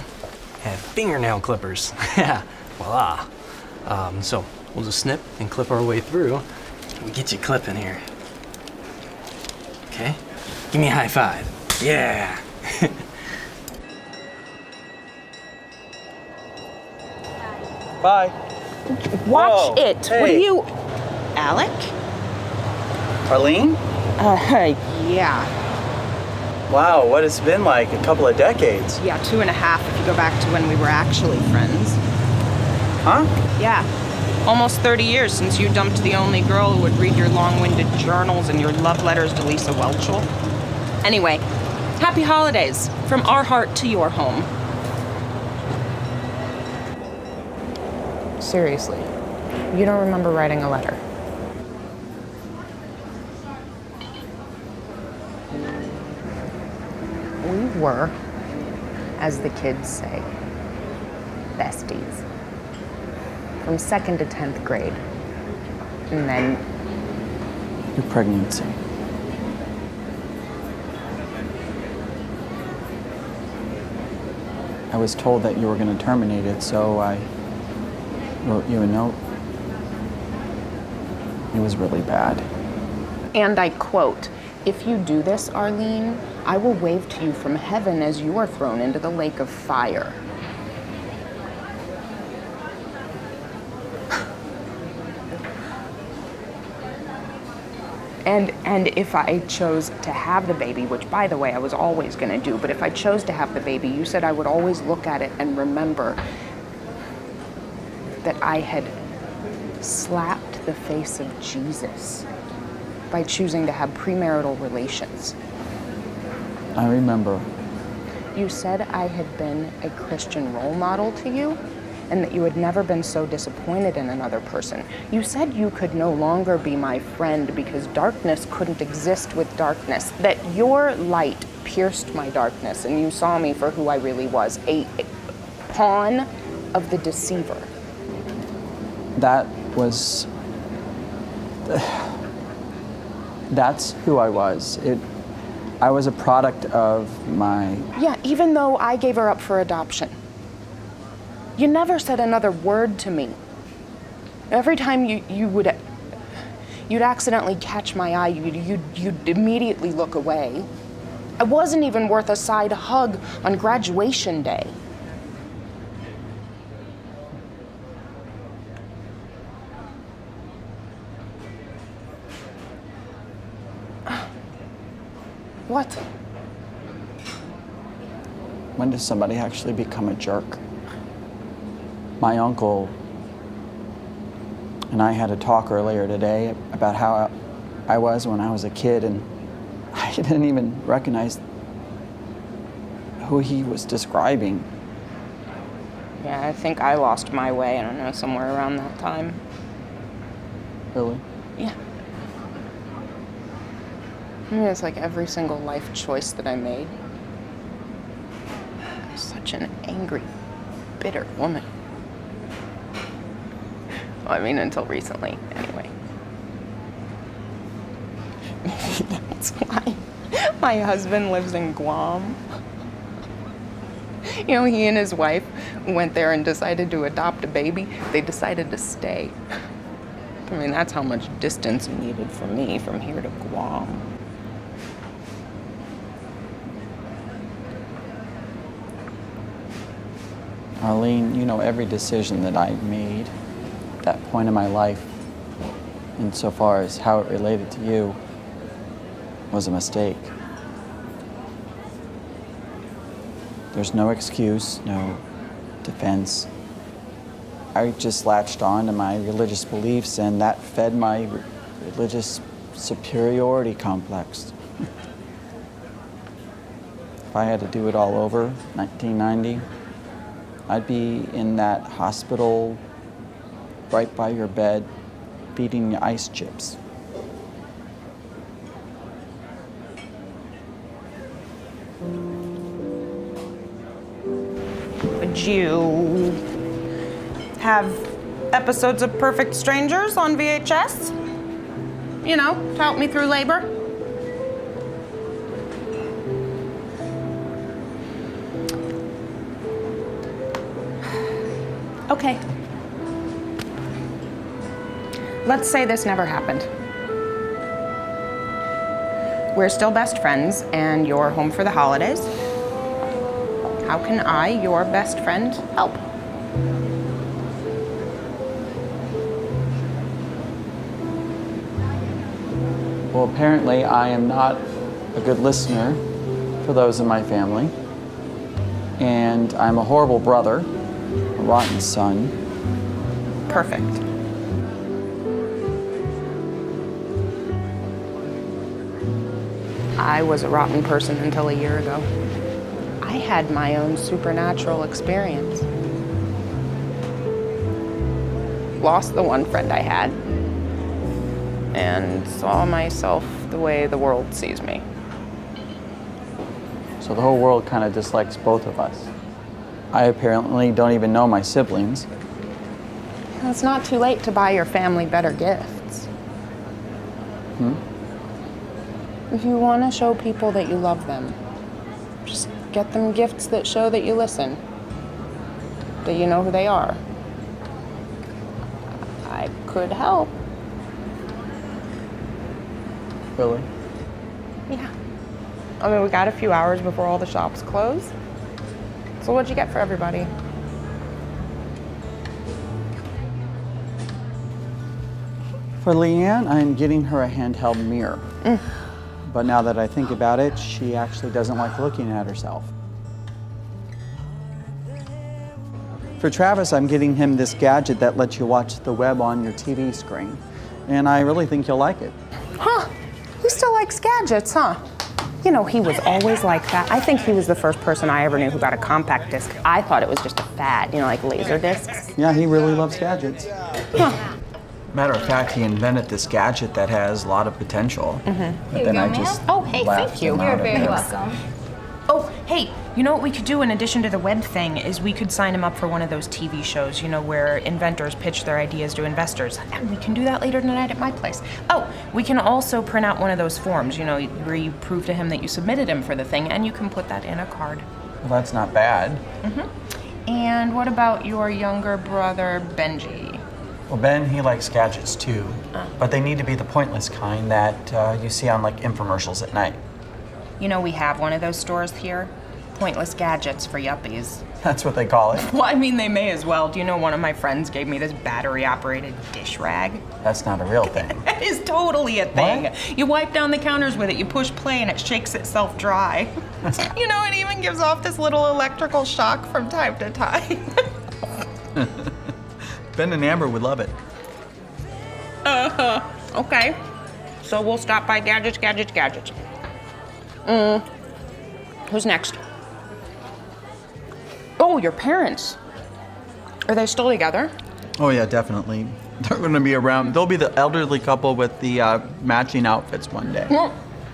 have fingernail clippers. Yeah, voila. So we'll just snip and clip our way through. We get you clipping here. Okay, give me a high five. Yeah. Bye. Watch Whoa. It. Hey. What are you, Alec? Arlene? Yeah. Wow, what it's been like, a couple of decades. Yeah, 2.5 if you go back to when we were actually friends. Huh? Yeah. Almost 30 years since you dumped the only girl who would read your long-winded journals and your love letters to Lisa Welchel. Anyway, Happy holidays from our heart to your home. Seriously, you don't remember writing a letter? We were, as the kids say, besties. From 2nd to 10th grade. And then... your pregnancy. I was told that you were going to terminate it, so I wrote you a note. It was really bad. And I quote, "If you do this, Arlene, I will wave to you from heaven as you are thrown into the lake of fire." And if I chose to have the baby, which, by the way, I was always going to do, but if I chose to have the baby, you said I would always look at it and remember that I had slapped the face of Jesus by choosing to have premarital relations. I remember. You said I had been a Christian role model to you, and that you had never been so disappointed in another person. You said you could no longer be my friend because darkness couldn't exist with darkness, that your light pierced my darkness, and you saw me for who I really was, a pawn of the deceiver. That was... that's who I was. I was a product of my... yeah, even though I gave her up for adoption. You never said another word to me. Every time you'd accidentally catch my eye, you'd immediately look away. I wasn't even worth a side hug on graduation day. What? When does somebody actually become a jerk? My uncle and I had a talk earlier today about how I was when I was a kid, and I didn't even recognize who he was describing. Yeah, I think I lost my way, I don't know, somewhere around that time. Really? Yeah. I mean, it's like every single life choice that I made. I was such an angry, bitter woman. Well, I mean, until recently, anyway. Maybe that's why my husband lives in Guam. You know, he and his wife went there and decided to adopt a baby. They decided to stay. I mean, that's how much distance you needed from me, from here to Guam. Arlene, you know every decision that I made. That point in my life, insofar as how it related to you, was a mistake. There's no excuse, no defense. I just latched on to my religious beliefs, and that fed my religious superiority complex. If I had to do it all over, 1990, I'd be in that hospital right by your bed, beating the ice chips. Would you have episodes of Perfect Strangers on VHS? You know, to help me through labor? Okay. Let's say this never happened. We're still best friends, and you're home for the holidays. How can I, your best friend, help? Well, apparently I am not a good listener for those in my family. And I'm a horrible brother, a rotten son. Perfect. I was a rotten person until a year ago. I had my own supernatural experience. Lost the one friend I had and saw myself the way the world sees me. So the whole world kind of dislikes both of us. I apparently don't even know my siblings. It's not too late to buy your family better gifts. If you want to show people that you love them, just get them gifts that show that you listen, that you know who they are. I could help. Really? Yeah. I mean, we got a few hours before all the shops close. So what'd you get for everybody? For Leanne, I'm getting her a handheld mirror. But now that I think about it, she actually doesn't like looking at herself. For Travis, I'm getting him this gadget that lets you watch the web on your TV screen. And I really think you'll like it. Huh, he still likes gadgets, huh? You know, he was always like that. I think he was the first person I ever knew who got a compact disc. I thought it was just a fad, you know, like laser discs. Yeah, he really loves gadgets. Huh. Matter of fact, he invented this gadget that has a lot of potential. But then I just thank you. You're very welcome. Oh, hey, you know what we could do in addition to the web thing is we could sign him up for one of those TV shows, you know, where inventors pitch their ideas to investors. And we can do that later tonight at my place. Oh, we can also print out one of those forms, you know, where you prove to him that you submitted him for the thing, and you can put that in a card. Well, that's not bad. And what about your younger brother, Benji? Well, Ben, he likes gadgets too, but they need to be the pointless kind that you see on like infomercials at night. You know, we have one of those stores here, pointless gadgets for yuppies. That's what they call it. Well, I mean, they may as well. Do you know one of my friends gave me this battery-operated dish rag? That's not a real thing. That is totally a thing. What? You wipe down the counters with it, you push play, and it shakes itself dry. You know, it even gives off this little electrical shock from time to time. Ben and Amber would love it. Okay. So we'll stop by gadgets. Who's next? Oh, your parents. Are they still together? Oh yeah, definitely. They're gonna be around. They'll be the elderly couple with the matching outfits one day.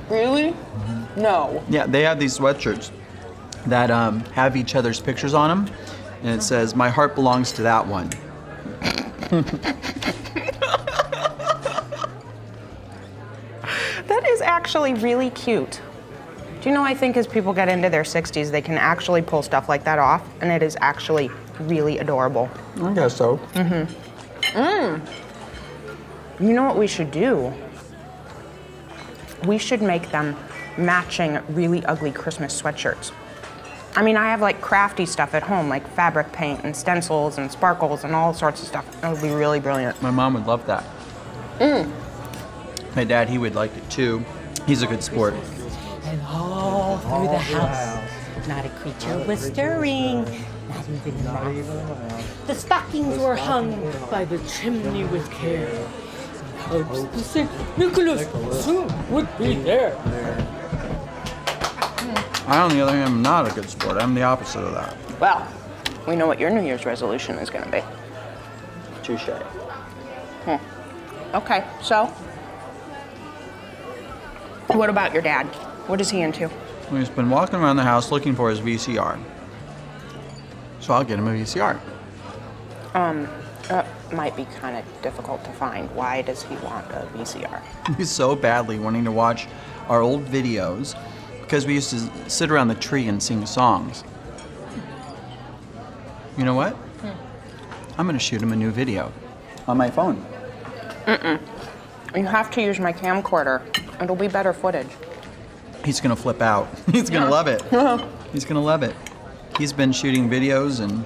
Really? No. Yeah, they have these sweatshirts that have each other's pictures on them. And it says, "My heart belongs to that one." That is actually really cute. Do you know, I think as people get into their 60s, they can actually pull stuff like that off, and it is actually really adorable. I guess so. You know what we should do? We should make them matching really ugly Christmas sweatshirts. I mean, I have like crafty stuff at home, like fabric paint and stencils and sparkles and all sorts of stuff. That would be really brilliant. My mom would love that. My dad, he would like it too. He's a good sport. And all through the house, not a creature was stirring, not even moth. The stockings were hung by the chimney with care, in hopes the St. Nicholas soon would be there. I, on the other hand, am not a good sport. I'm the opposite of that. Well, we know what your New Year's resolution is going to be. Touche. Okay, so what about your dad? What is he into? Well, he's been walking around the house looking for his VCR. So I'll get him a VCR. That might be kind of difficult to find. Why does he want a VCR? He's so badly wanting to watch our old videos, because we used to sit around the tree and sing songs. You know what? I'm gonna shoot him a new video on my phone. You have to use my camcorder. It'll be better footage. He's gonna flip out. He's gonna love it. He's gonna love it. He's been shooting videos and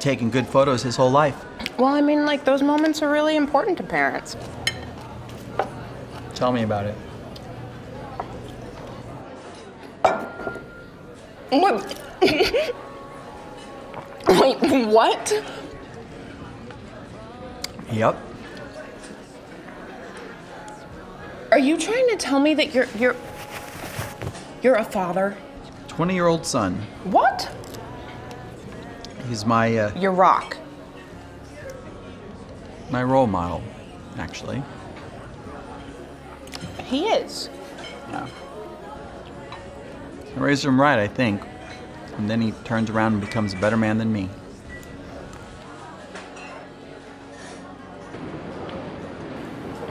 taking good photos his whole life. Well, I mean, like, those moments are really important to parents. Tell me about it. What? Wait, what? Yep. Are you trying to tell me that your You're a father. 20-year-old son. What? He's my... Your rock. My role model, actually. He is. Yeah. I raised him right, I think. And then he turns around and becomes a better man than me.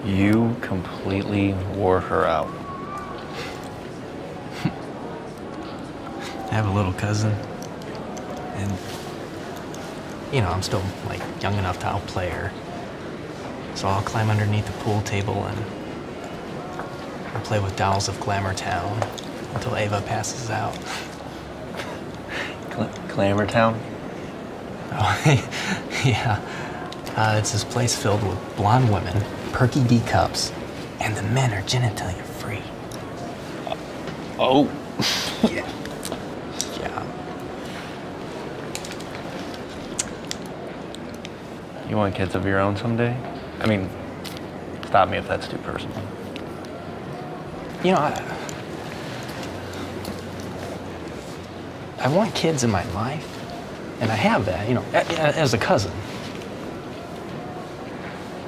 You completely wore her out. I have a little cousin. And, you know, I'm still, like, young enough to outplay her. So I'll climb underneath the pool table and I'll play with dolls of Glamour Town until Ava passes out. Glamour Town? Oh, yeah. It's this place filled with blonde women, perky D cups, and the men are genitalia free. Oh. Yeah. Yeah. You want kids of your own someday? I mean, stop me if that's too personal. You know, I want kids in my life, and I have that, you know, as a cousin.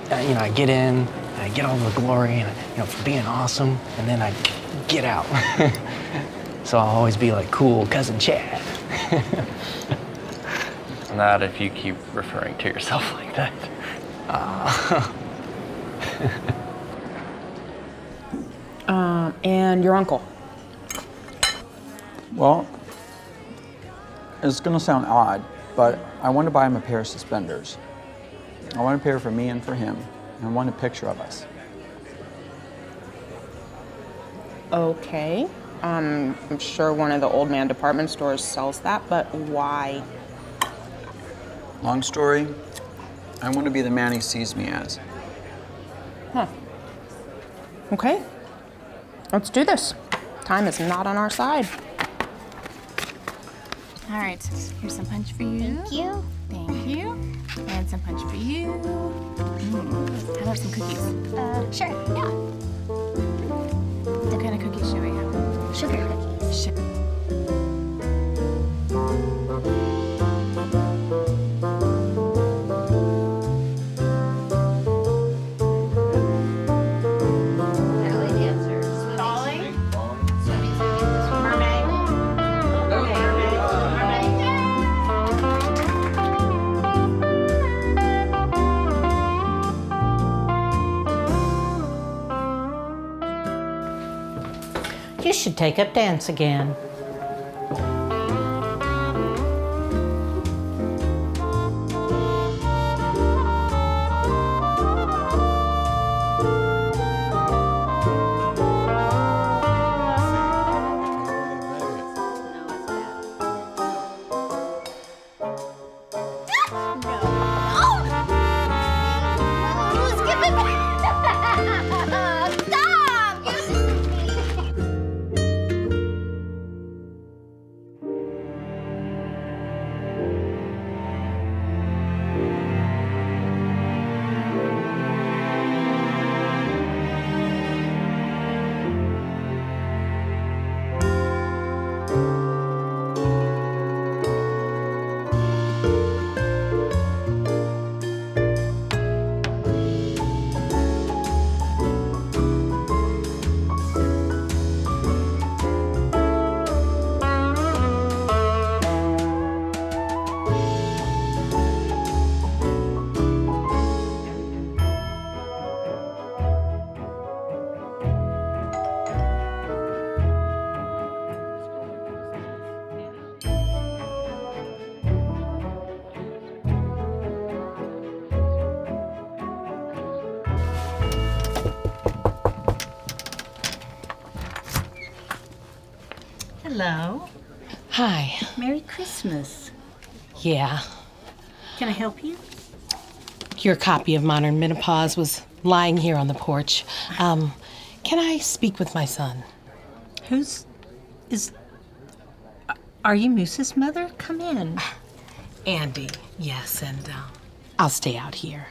You know, I get in, and I get all the glory, and you know, for being awesome, and then I get out. So I'll always be like, cool, cousin Chad. Not if you keep referring to yourself like that. And your uncle? Well, it's gonna sound odd, but I want to buy him a pair of suspenders. I want a pair for me and for him, and I want a picture of us. Okay, I'm sure one of the old man department stores sells that, but why? Long story, I want to be the man he sees me as. Huh. Okay. Let's do this. Time is not on our side. All right, here's some punch for you. Thank you. Thank you. And some punch for you. Mm. I love some cookies. Sure, yeah. What kind of cookies should we have? Sugar cookies. You should take up dance again. Hello. Hi. Merry Christmas. Yeah. Can I help you? Your copy of Modern Menopause was lying here on the porch. Can I speak with my son? Are you Moose's mother? Come in. Andy. Yes, and I'll stay out here.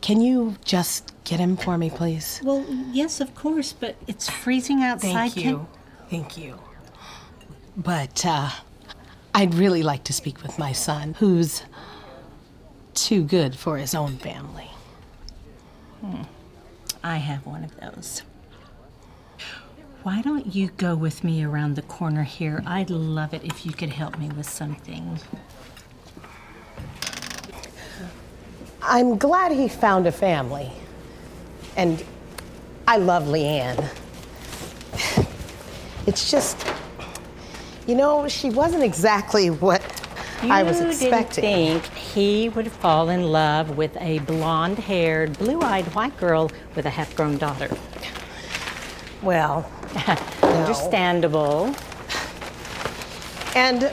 Can you just get him for me, please? Well, yes, of course, but it's freezing outside. Thank you. Thank you. But I'd really like to speak with my son, who's too good for his own family. Hmm. I have one of those. Why don't you go with me around the corner here? I'd love it if you could help me with something. I'm glad he found a family. And I love Leanne. It's just, you know, she wasn't exactly what I was expecting. You didn't think he would fall in love with a blonde-haired, blue-eyed white girl with a half-grown daughter. Well, understandable. No. And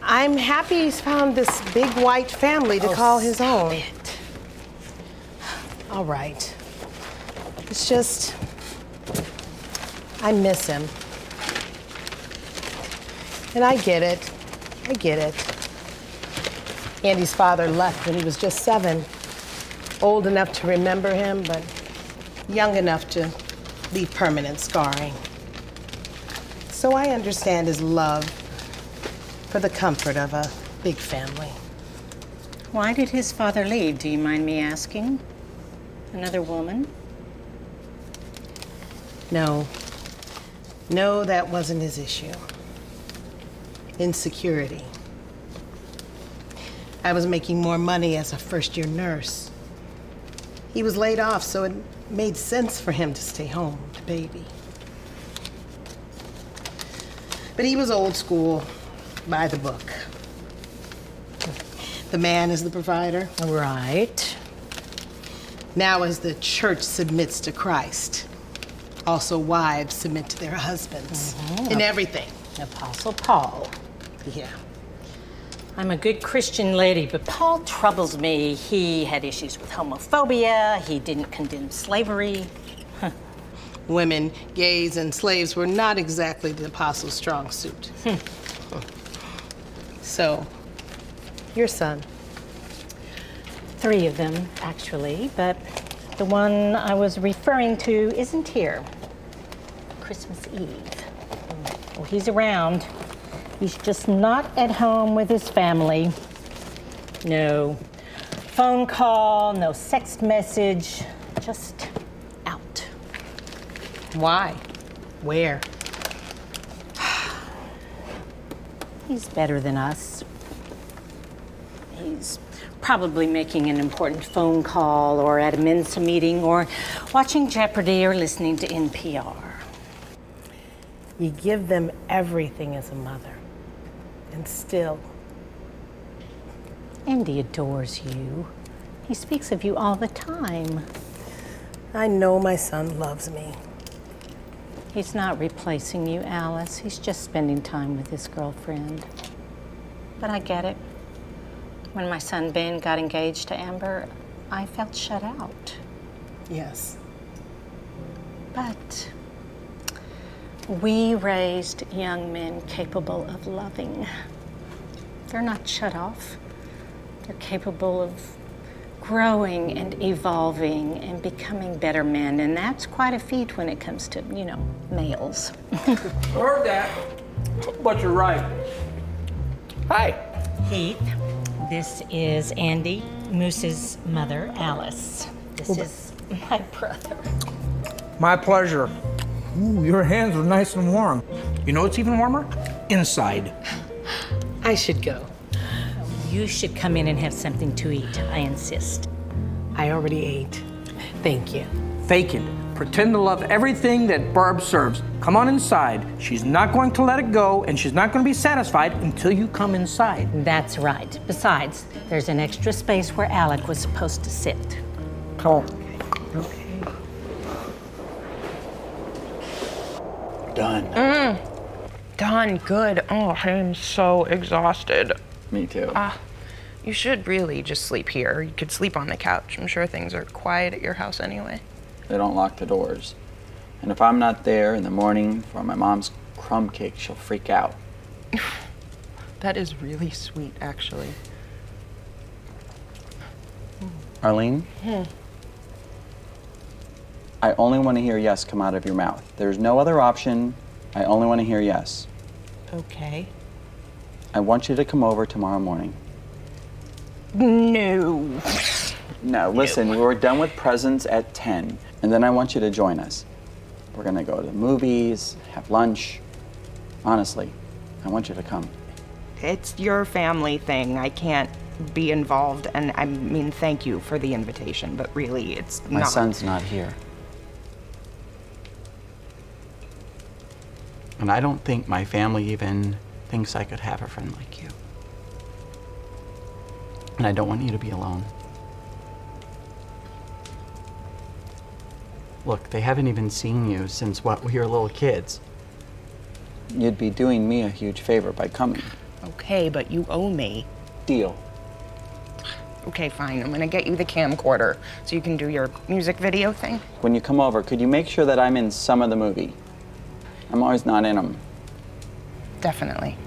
I'm happy he's found this big white family to call his own. All right. It's just, I miss him. And I get it. I get it. Andy's father left when he was just 7. Old enough to remember him, but young enough to leave permanent scarring. So I understand his love for the comfort of a big family. Why did his father leave, do you mind me asking? Another woman? No. No, that wasn't his issue. Insecurity. I was making more money as a first-year nurse. He was laid off, so it made sense for him to stay home with the baby. But he was old school, by the book. The man is the provider. Right. Now as the church submits to Christ, also wives submit to their husbands in everything. Apostle Paul. Yeah. I'm a good Christian lady, but Paul troubles me. He had issues with homophobia. He didn't condemn slavery. Huh. Women, gays, and slaves were not exactly the apostle's strong suit. So, your son. 3 of them, actually, but the one I was referring to isn't here. Christmas Eve. Well, he's around. He's just not at home with his family. No phone call, no text message, just out. Why? Where? He's better than us. He's probably making an important phone call or at a Mensa meeting or watching Jeopardy or listening to NPR. You give them everything as a mother. And still. Andy adores you. He speaks of you all the time. I know my son loves me. He's not replacing you, Alice. He's just spending time with his girlfriend. But I get it. When my son Ben got engaged to Amber, I felt shut out. Yes. But we raised young men capable of loving. They're not shut off. They're capable of growing and evolving and becoming better men, and that's quite a feat when it comes to, you know, males. Heard that, but you're right. Hi. Heath, this is Andy, Moose's mother, Alice. This is my brother. My pleasure. Ooh, your hands are nice and warm. You know it's even warmer? Inside. I should go. You should come in and have something to eat, I insist. I already ate. Thank you. Fake it. Pretend to love everything that Barb serves. Come on inside. She's not going to let it go, and she's not going to be satisfied until you come inside. That's right. Besides, there's an extra space where Alec was supposed to sit. Come on. Done. Done, good. Oh, I am so exhausted. Me too. You should really just sleep here. You could sleep on the couch. I'm sure things are quiet at your house anyway. They don't lock the doors. And if I'm not there in the morning for my mom's crumb cake, she'll freak out. That is really sweet, actually. Arlene? I only want to hear yes come out of your mouth. There's no other option. I only want to hear yes. Okay. I want you to come over tomorrow morning. No. No, listen, we were done with presents at 10, and then I want you to join us. We're gonna go to the movies, have lunch. Honestly, I want you to come. It's your family thing. I can't be involved, and I mean, thank you for the invitation, but really, it's not. My son's not here. And I don't think my family even thinks I could have a friend like you. And I don't want you to be alone. Look, they haven't even seen you since what, we were little kids. You'd be doing me a huge favor by coming. Okay, but you owe me. Deal. Okay, fine. I'm gonna get you the camcorder so you can do your music video thing. When you come over, could you make sure that I'm in some of the movie? I'm always not in them. Definitely.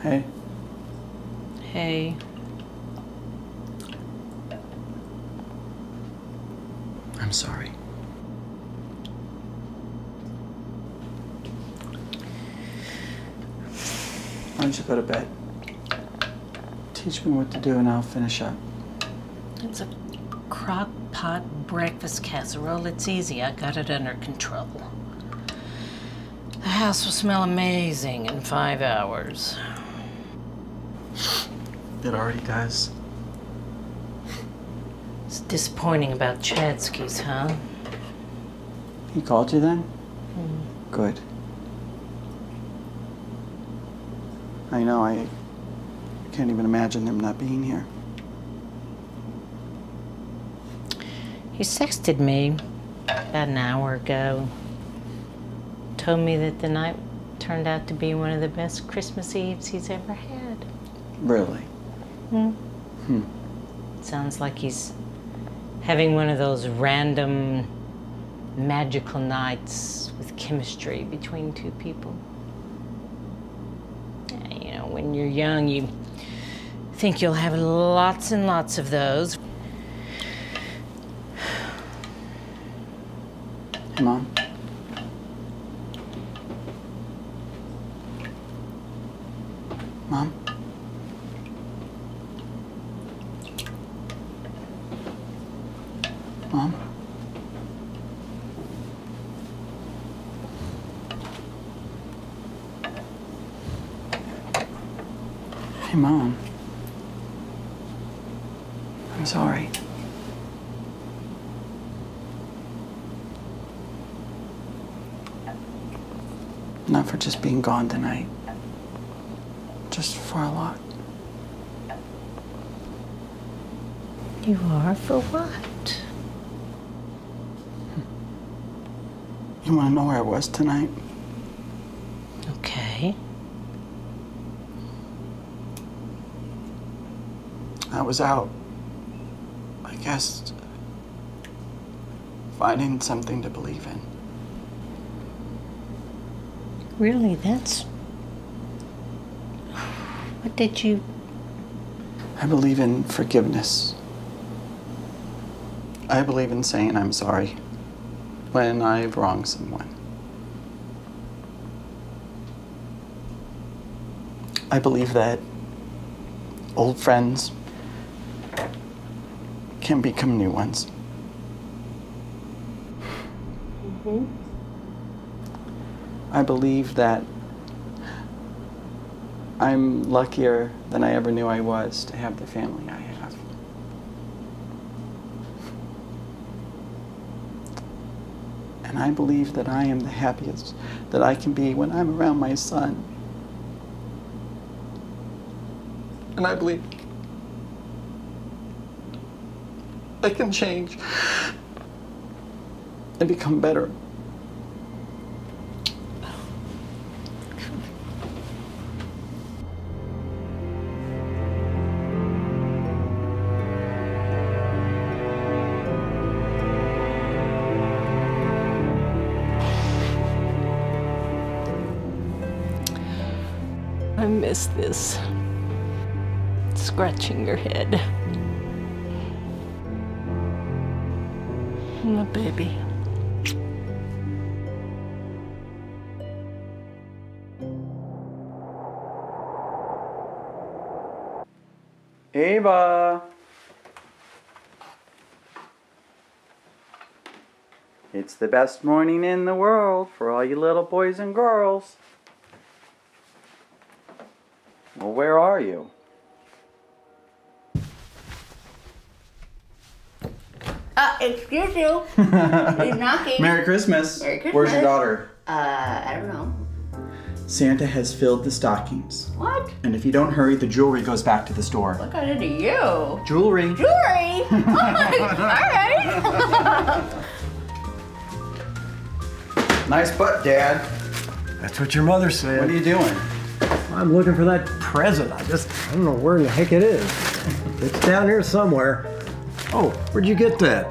Hey. Hey. I'm sorry. Why don't you go to bed? Teach me what to do and I'll finish up. It's a crock pot breakfast casserole. It's easy. I got it under control. The house will smell amazing in 5 hours. It already does. It's disappointing about Chadsky's, huh? He called you then? Mm. Good. I know, I can't even imagine him not being here. He sexted me about an hour ago. Told me that the night turned out to be one of the best Christmas Eves he's ever had. Really? Hmm. Hmm. Sounds like he's having one of those random magical nights with chemistry between two people. You know, when you're young, you think you'll have lots and lots of those. Hey, Mom. Mom? Mom? Hey, Mom. I'm sorry. Not for just being gone tonight. Just for a lot. You are for what? You want to know where I was tonight? Okay. I was out, I guess, finding something to believe in. Really, that's What did you... I believe in forgiveness. I believe in saying I'm sorry when I've wronged someone. I believe that old friends can become new ones. Mm-hmm. I believe that I'm luckier than I ever knew I was to have the family I have. And I believe that I am the happiest that I can be when I'm around my son. And I believe I can change and become better. I miss this. Scratching your head. My baby. Ava! It's the best morning in the world for all you little boys and girls. Well, where are you? Excuse you. He's knocking. Merry Christmas. Merry Christmas. Where's your daughter? I don't know. Santa has filled the stockings. What? And if you don't hurry, the jewelry goes back to the store. What got into you? Jewelry. Jewelry? Oh my, all right. Nice butt, Dad. That's what your mother said. What are you doing? I'm looking for that present. I don't know where in the heck it is. It's down here somewhere. Oh, where'd you get that?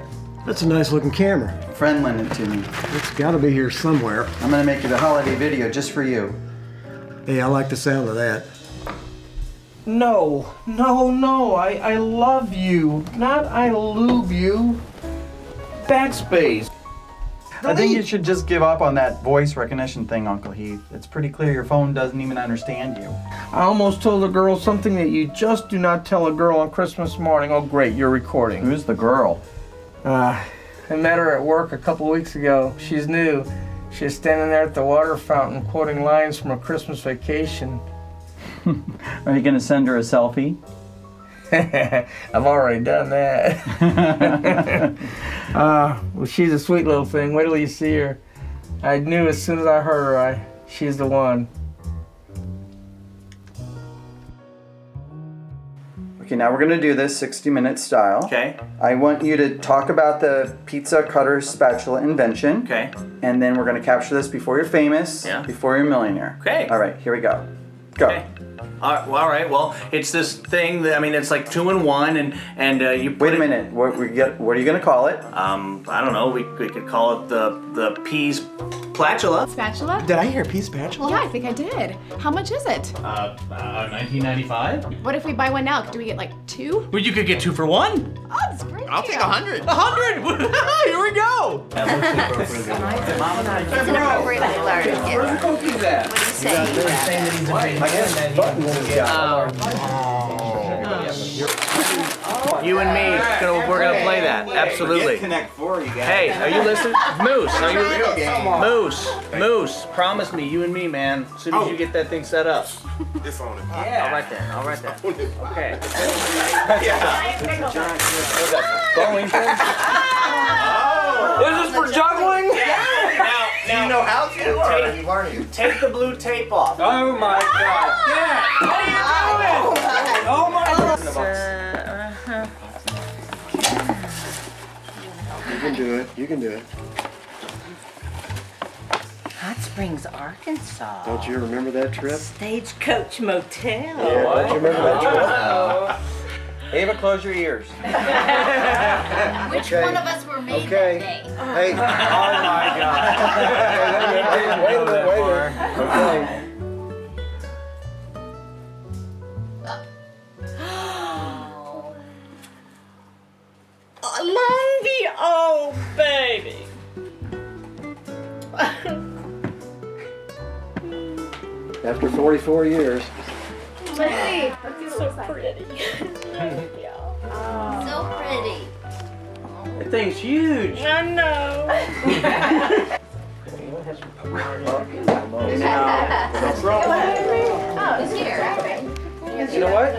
That's a nice looking camera. A friend lent it to me. It's gotta be here somewhere. I'm gonna make it a holiday video just for you. Hey, I like the sound of that. No, no, no, I love you. Not I lube you. Backspace. I think you should just give up on that voice recognition thing, Uncle Heath. It's pretty clear your phone doesn't even understand you. I almost told a girl something that you just do not tell a girl on Christmas morning. Oh, great, you're recording. Who's the girl? I met her at work a couple weeks ago. She's new. She's standing there at the water fountain quoting lines from A Christmas Vacation. Are you going to send her a selfie? I've already done that. Well, she's a sweet little thing. Wait till you see her. I knew as soon as I heard her, she's the one. Okay, now we're gonna do this 60-minute style. Okay. I want you to talk about the pizza cutter spatula invention. Okay. And then we're gonna capture this before you're famous, before you're a millionaire. Okay. All right, here we go. Go. Okay. All right. Well, it's this thing that, I mean, it's like 2 in 1, and you. Wait a minute. What are you gonna call it? I don't know. We could call it the peas spatula. Spatula? Did I hear peas spatula? Yeah, I think I did. How much is it? $19.95. What if we buy one now? Do we get like 2? Well, you could get 2 for 1. Oh, that's great. I'll take 100. 100. Here we go. That looks appropriate. It's an appropriately large gift. Where's the cookies at? What do you say? You and me, we're gonna play that. Absolutely. Hey, are you listening? Moose, are you real? Moose, promise me, you and me, man. As soon as you get that thing set up. This on it. Yeah. All right then. Okay. Bowling pin? This is for juggling? Now, you know how to do it. Take the blue tape off. Oh my God. Yeah. What are you doing? Oh my God. You can do it. You can do it. Hot Springs, Arkansas. Don't you remember that trip? Stagecoach Motel. Yeah, don't you remember that trip? Ava, close your ears. Which one of us were made that day? Hey. Oh my God. Wait a minute. Okay. After 44 years. Let's see. That's so pretty. So pretty. That thing's huge. I know. You know what?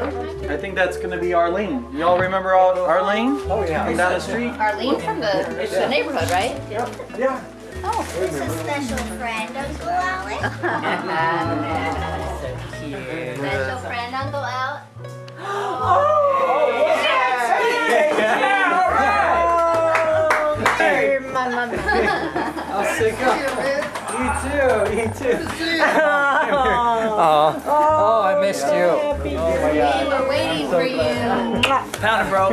I think that's going to be Arlene. Y'all remember Arlene? Oh, yeah. From down the street? Arlene from the neighborhood, right? Yeah. Yeah. Oh, this is a special friend, Uncle Alec. So cute. Special friend, Uncle Alec. Oh! You too. Oh, I missed you. We were waiting for you. Pound it, bro.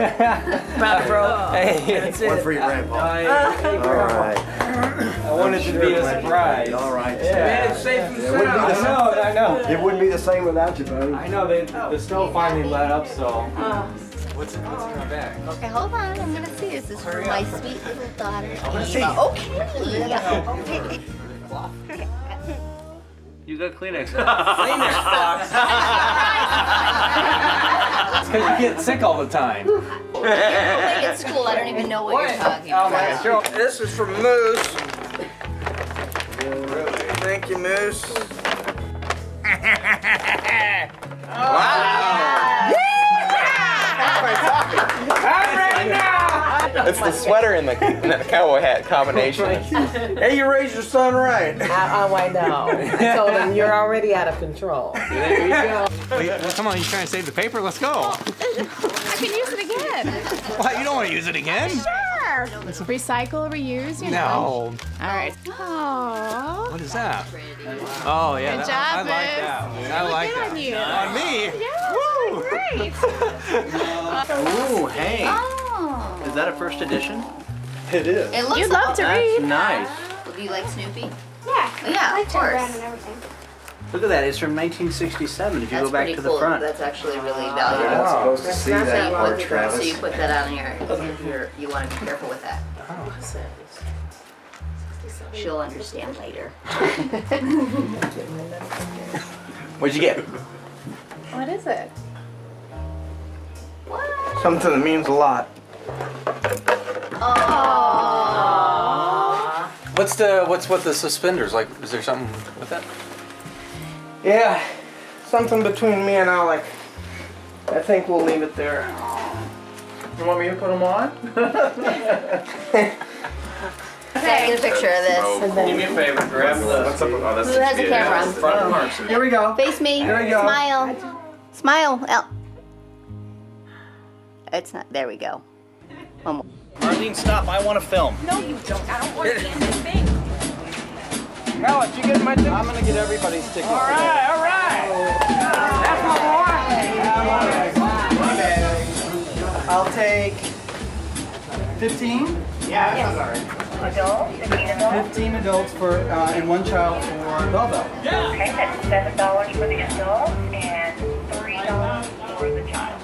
Pound it, bro. Hey, one for your grandpa. All right. I wanted to be a surprise. All right. Man, it's safe and sound. I know. It wouldn't be the same without you, buddy. I know. The snow finally let up, so. What's coming back? Okay, hold on. I'm gonna see. This is for my sweet little daughter, Ava. Okay. You got Kleenex. Kleenex box. It's because you get sick all the time. Like at school, I don't even know what you're talking about. Oh my God. This is from Moose. Thank you, Moose. Wow. It's the sweater and the cowboy hat combination. Hey, you raised your son right. I know. I told him, you're already out of control. There you go. Well, come on, you trying to save the paper? Let's go. I can use it again. Why? You don't want to use it again? Sure. Recycle, reuse, you know. No. All right. Oh. What is that? Oh, yeah. Good job, Liz. I like that. Good on you. On me? Yeah. Woo. Great. Ooh, hey. Is that a first edition? It is. It looks You'd love to read. That's nice. Do you like Snoopy? Yeah. Oh, yeah, of course. And everything. Look at that. It's from 1967. If you go back to the front. That's actually really valuable. You're not supposed to see that part, Travis. So you put that on your you want to be careful with that. Oh. She'll understand later. What'd you get? What is it? What? Something that means a lot. Aww. What's with the suspenders? Like, is there something with that? Yeah, something between me and Alec. I think we'll leave it there. You want me to put them on? Take a picture of this. Oh, cool. Do me a favor, grab this. Who has a camera? Here we go. Face me. Here we go. Smile. Smile. Oh. It's not. There we go. Arlene, stop. I want to film. No, you don't. I don't want to get this thing. Alex, you get my ticket? I'm going to get everybody's ticket. All right, all right. That's my boy. I'll take 15. Yeah, that's all right. 15 adults for, and one child for Belleville. Yeah. Okay, that's $7 for the adult and $3 for the child.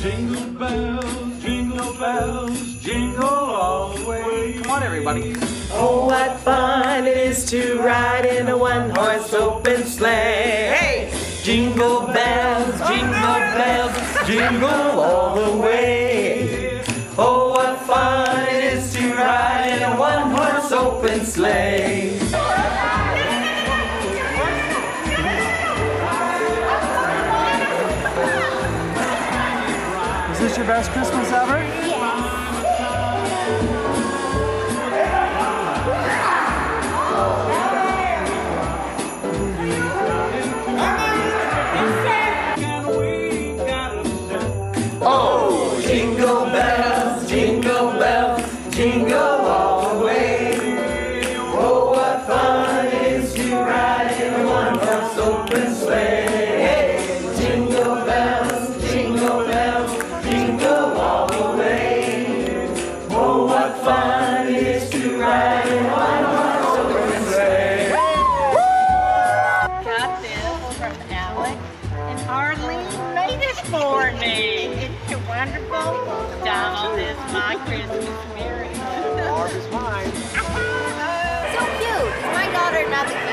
Jingle bells, jingle bells, jingle all the way. Come on, everybody. Oh, what fun it is to ride in a one-horse open sleigh. Hey! Jingle bells, jingle bells, jingle all the way. Oh, what fun it is to ride in a one-horse open sleigh. Is this your best Christmas ever? Yes. Oh, jingle bells, jingle bells, jingle all the way. Oh, what fun it is to ride in a one-horse open sleigh. Donald is my Christmas spirit. Barb is mine. So cute. It's my daughter, not the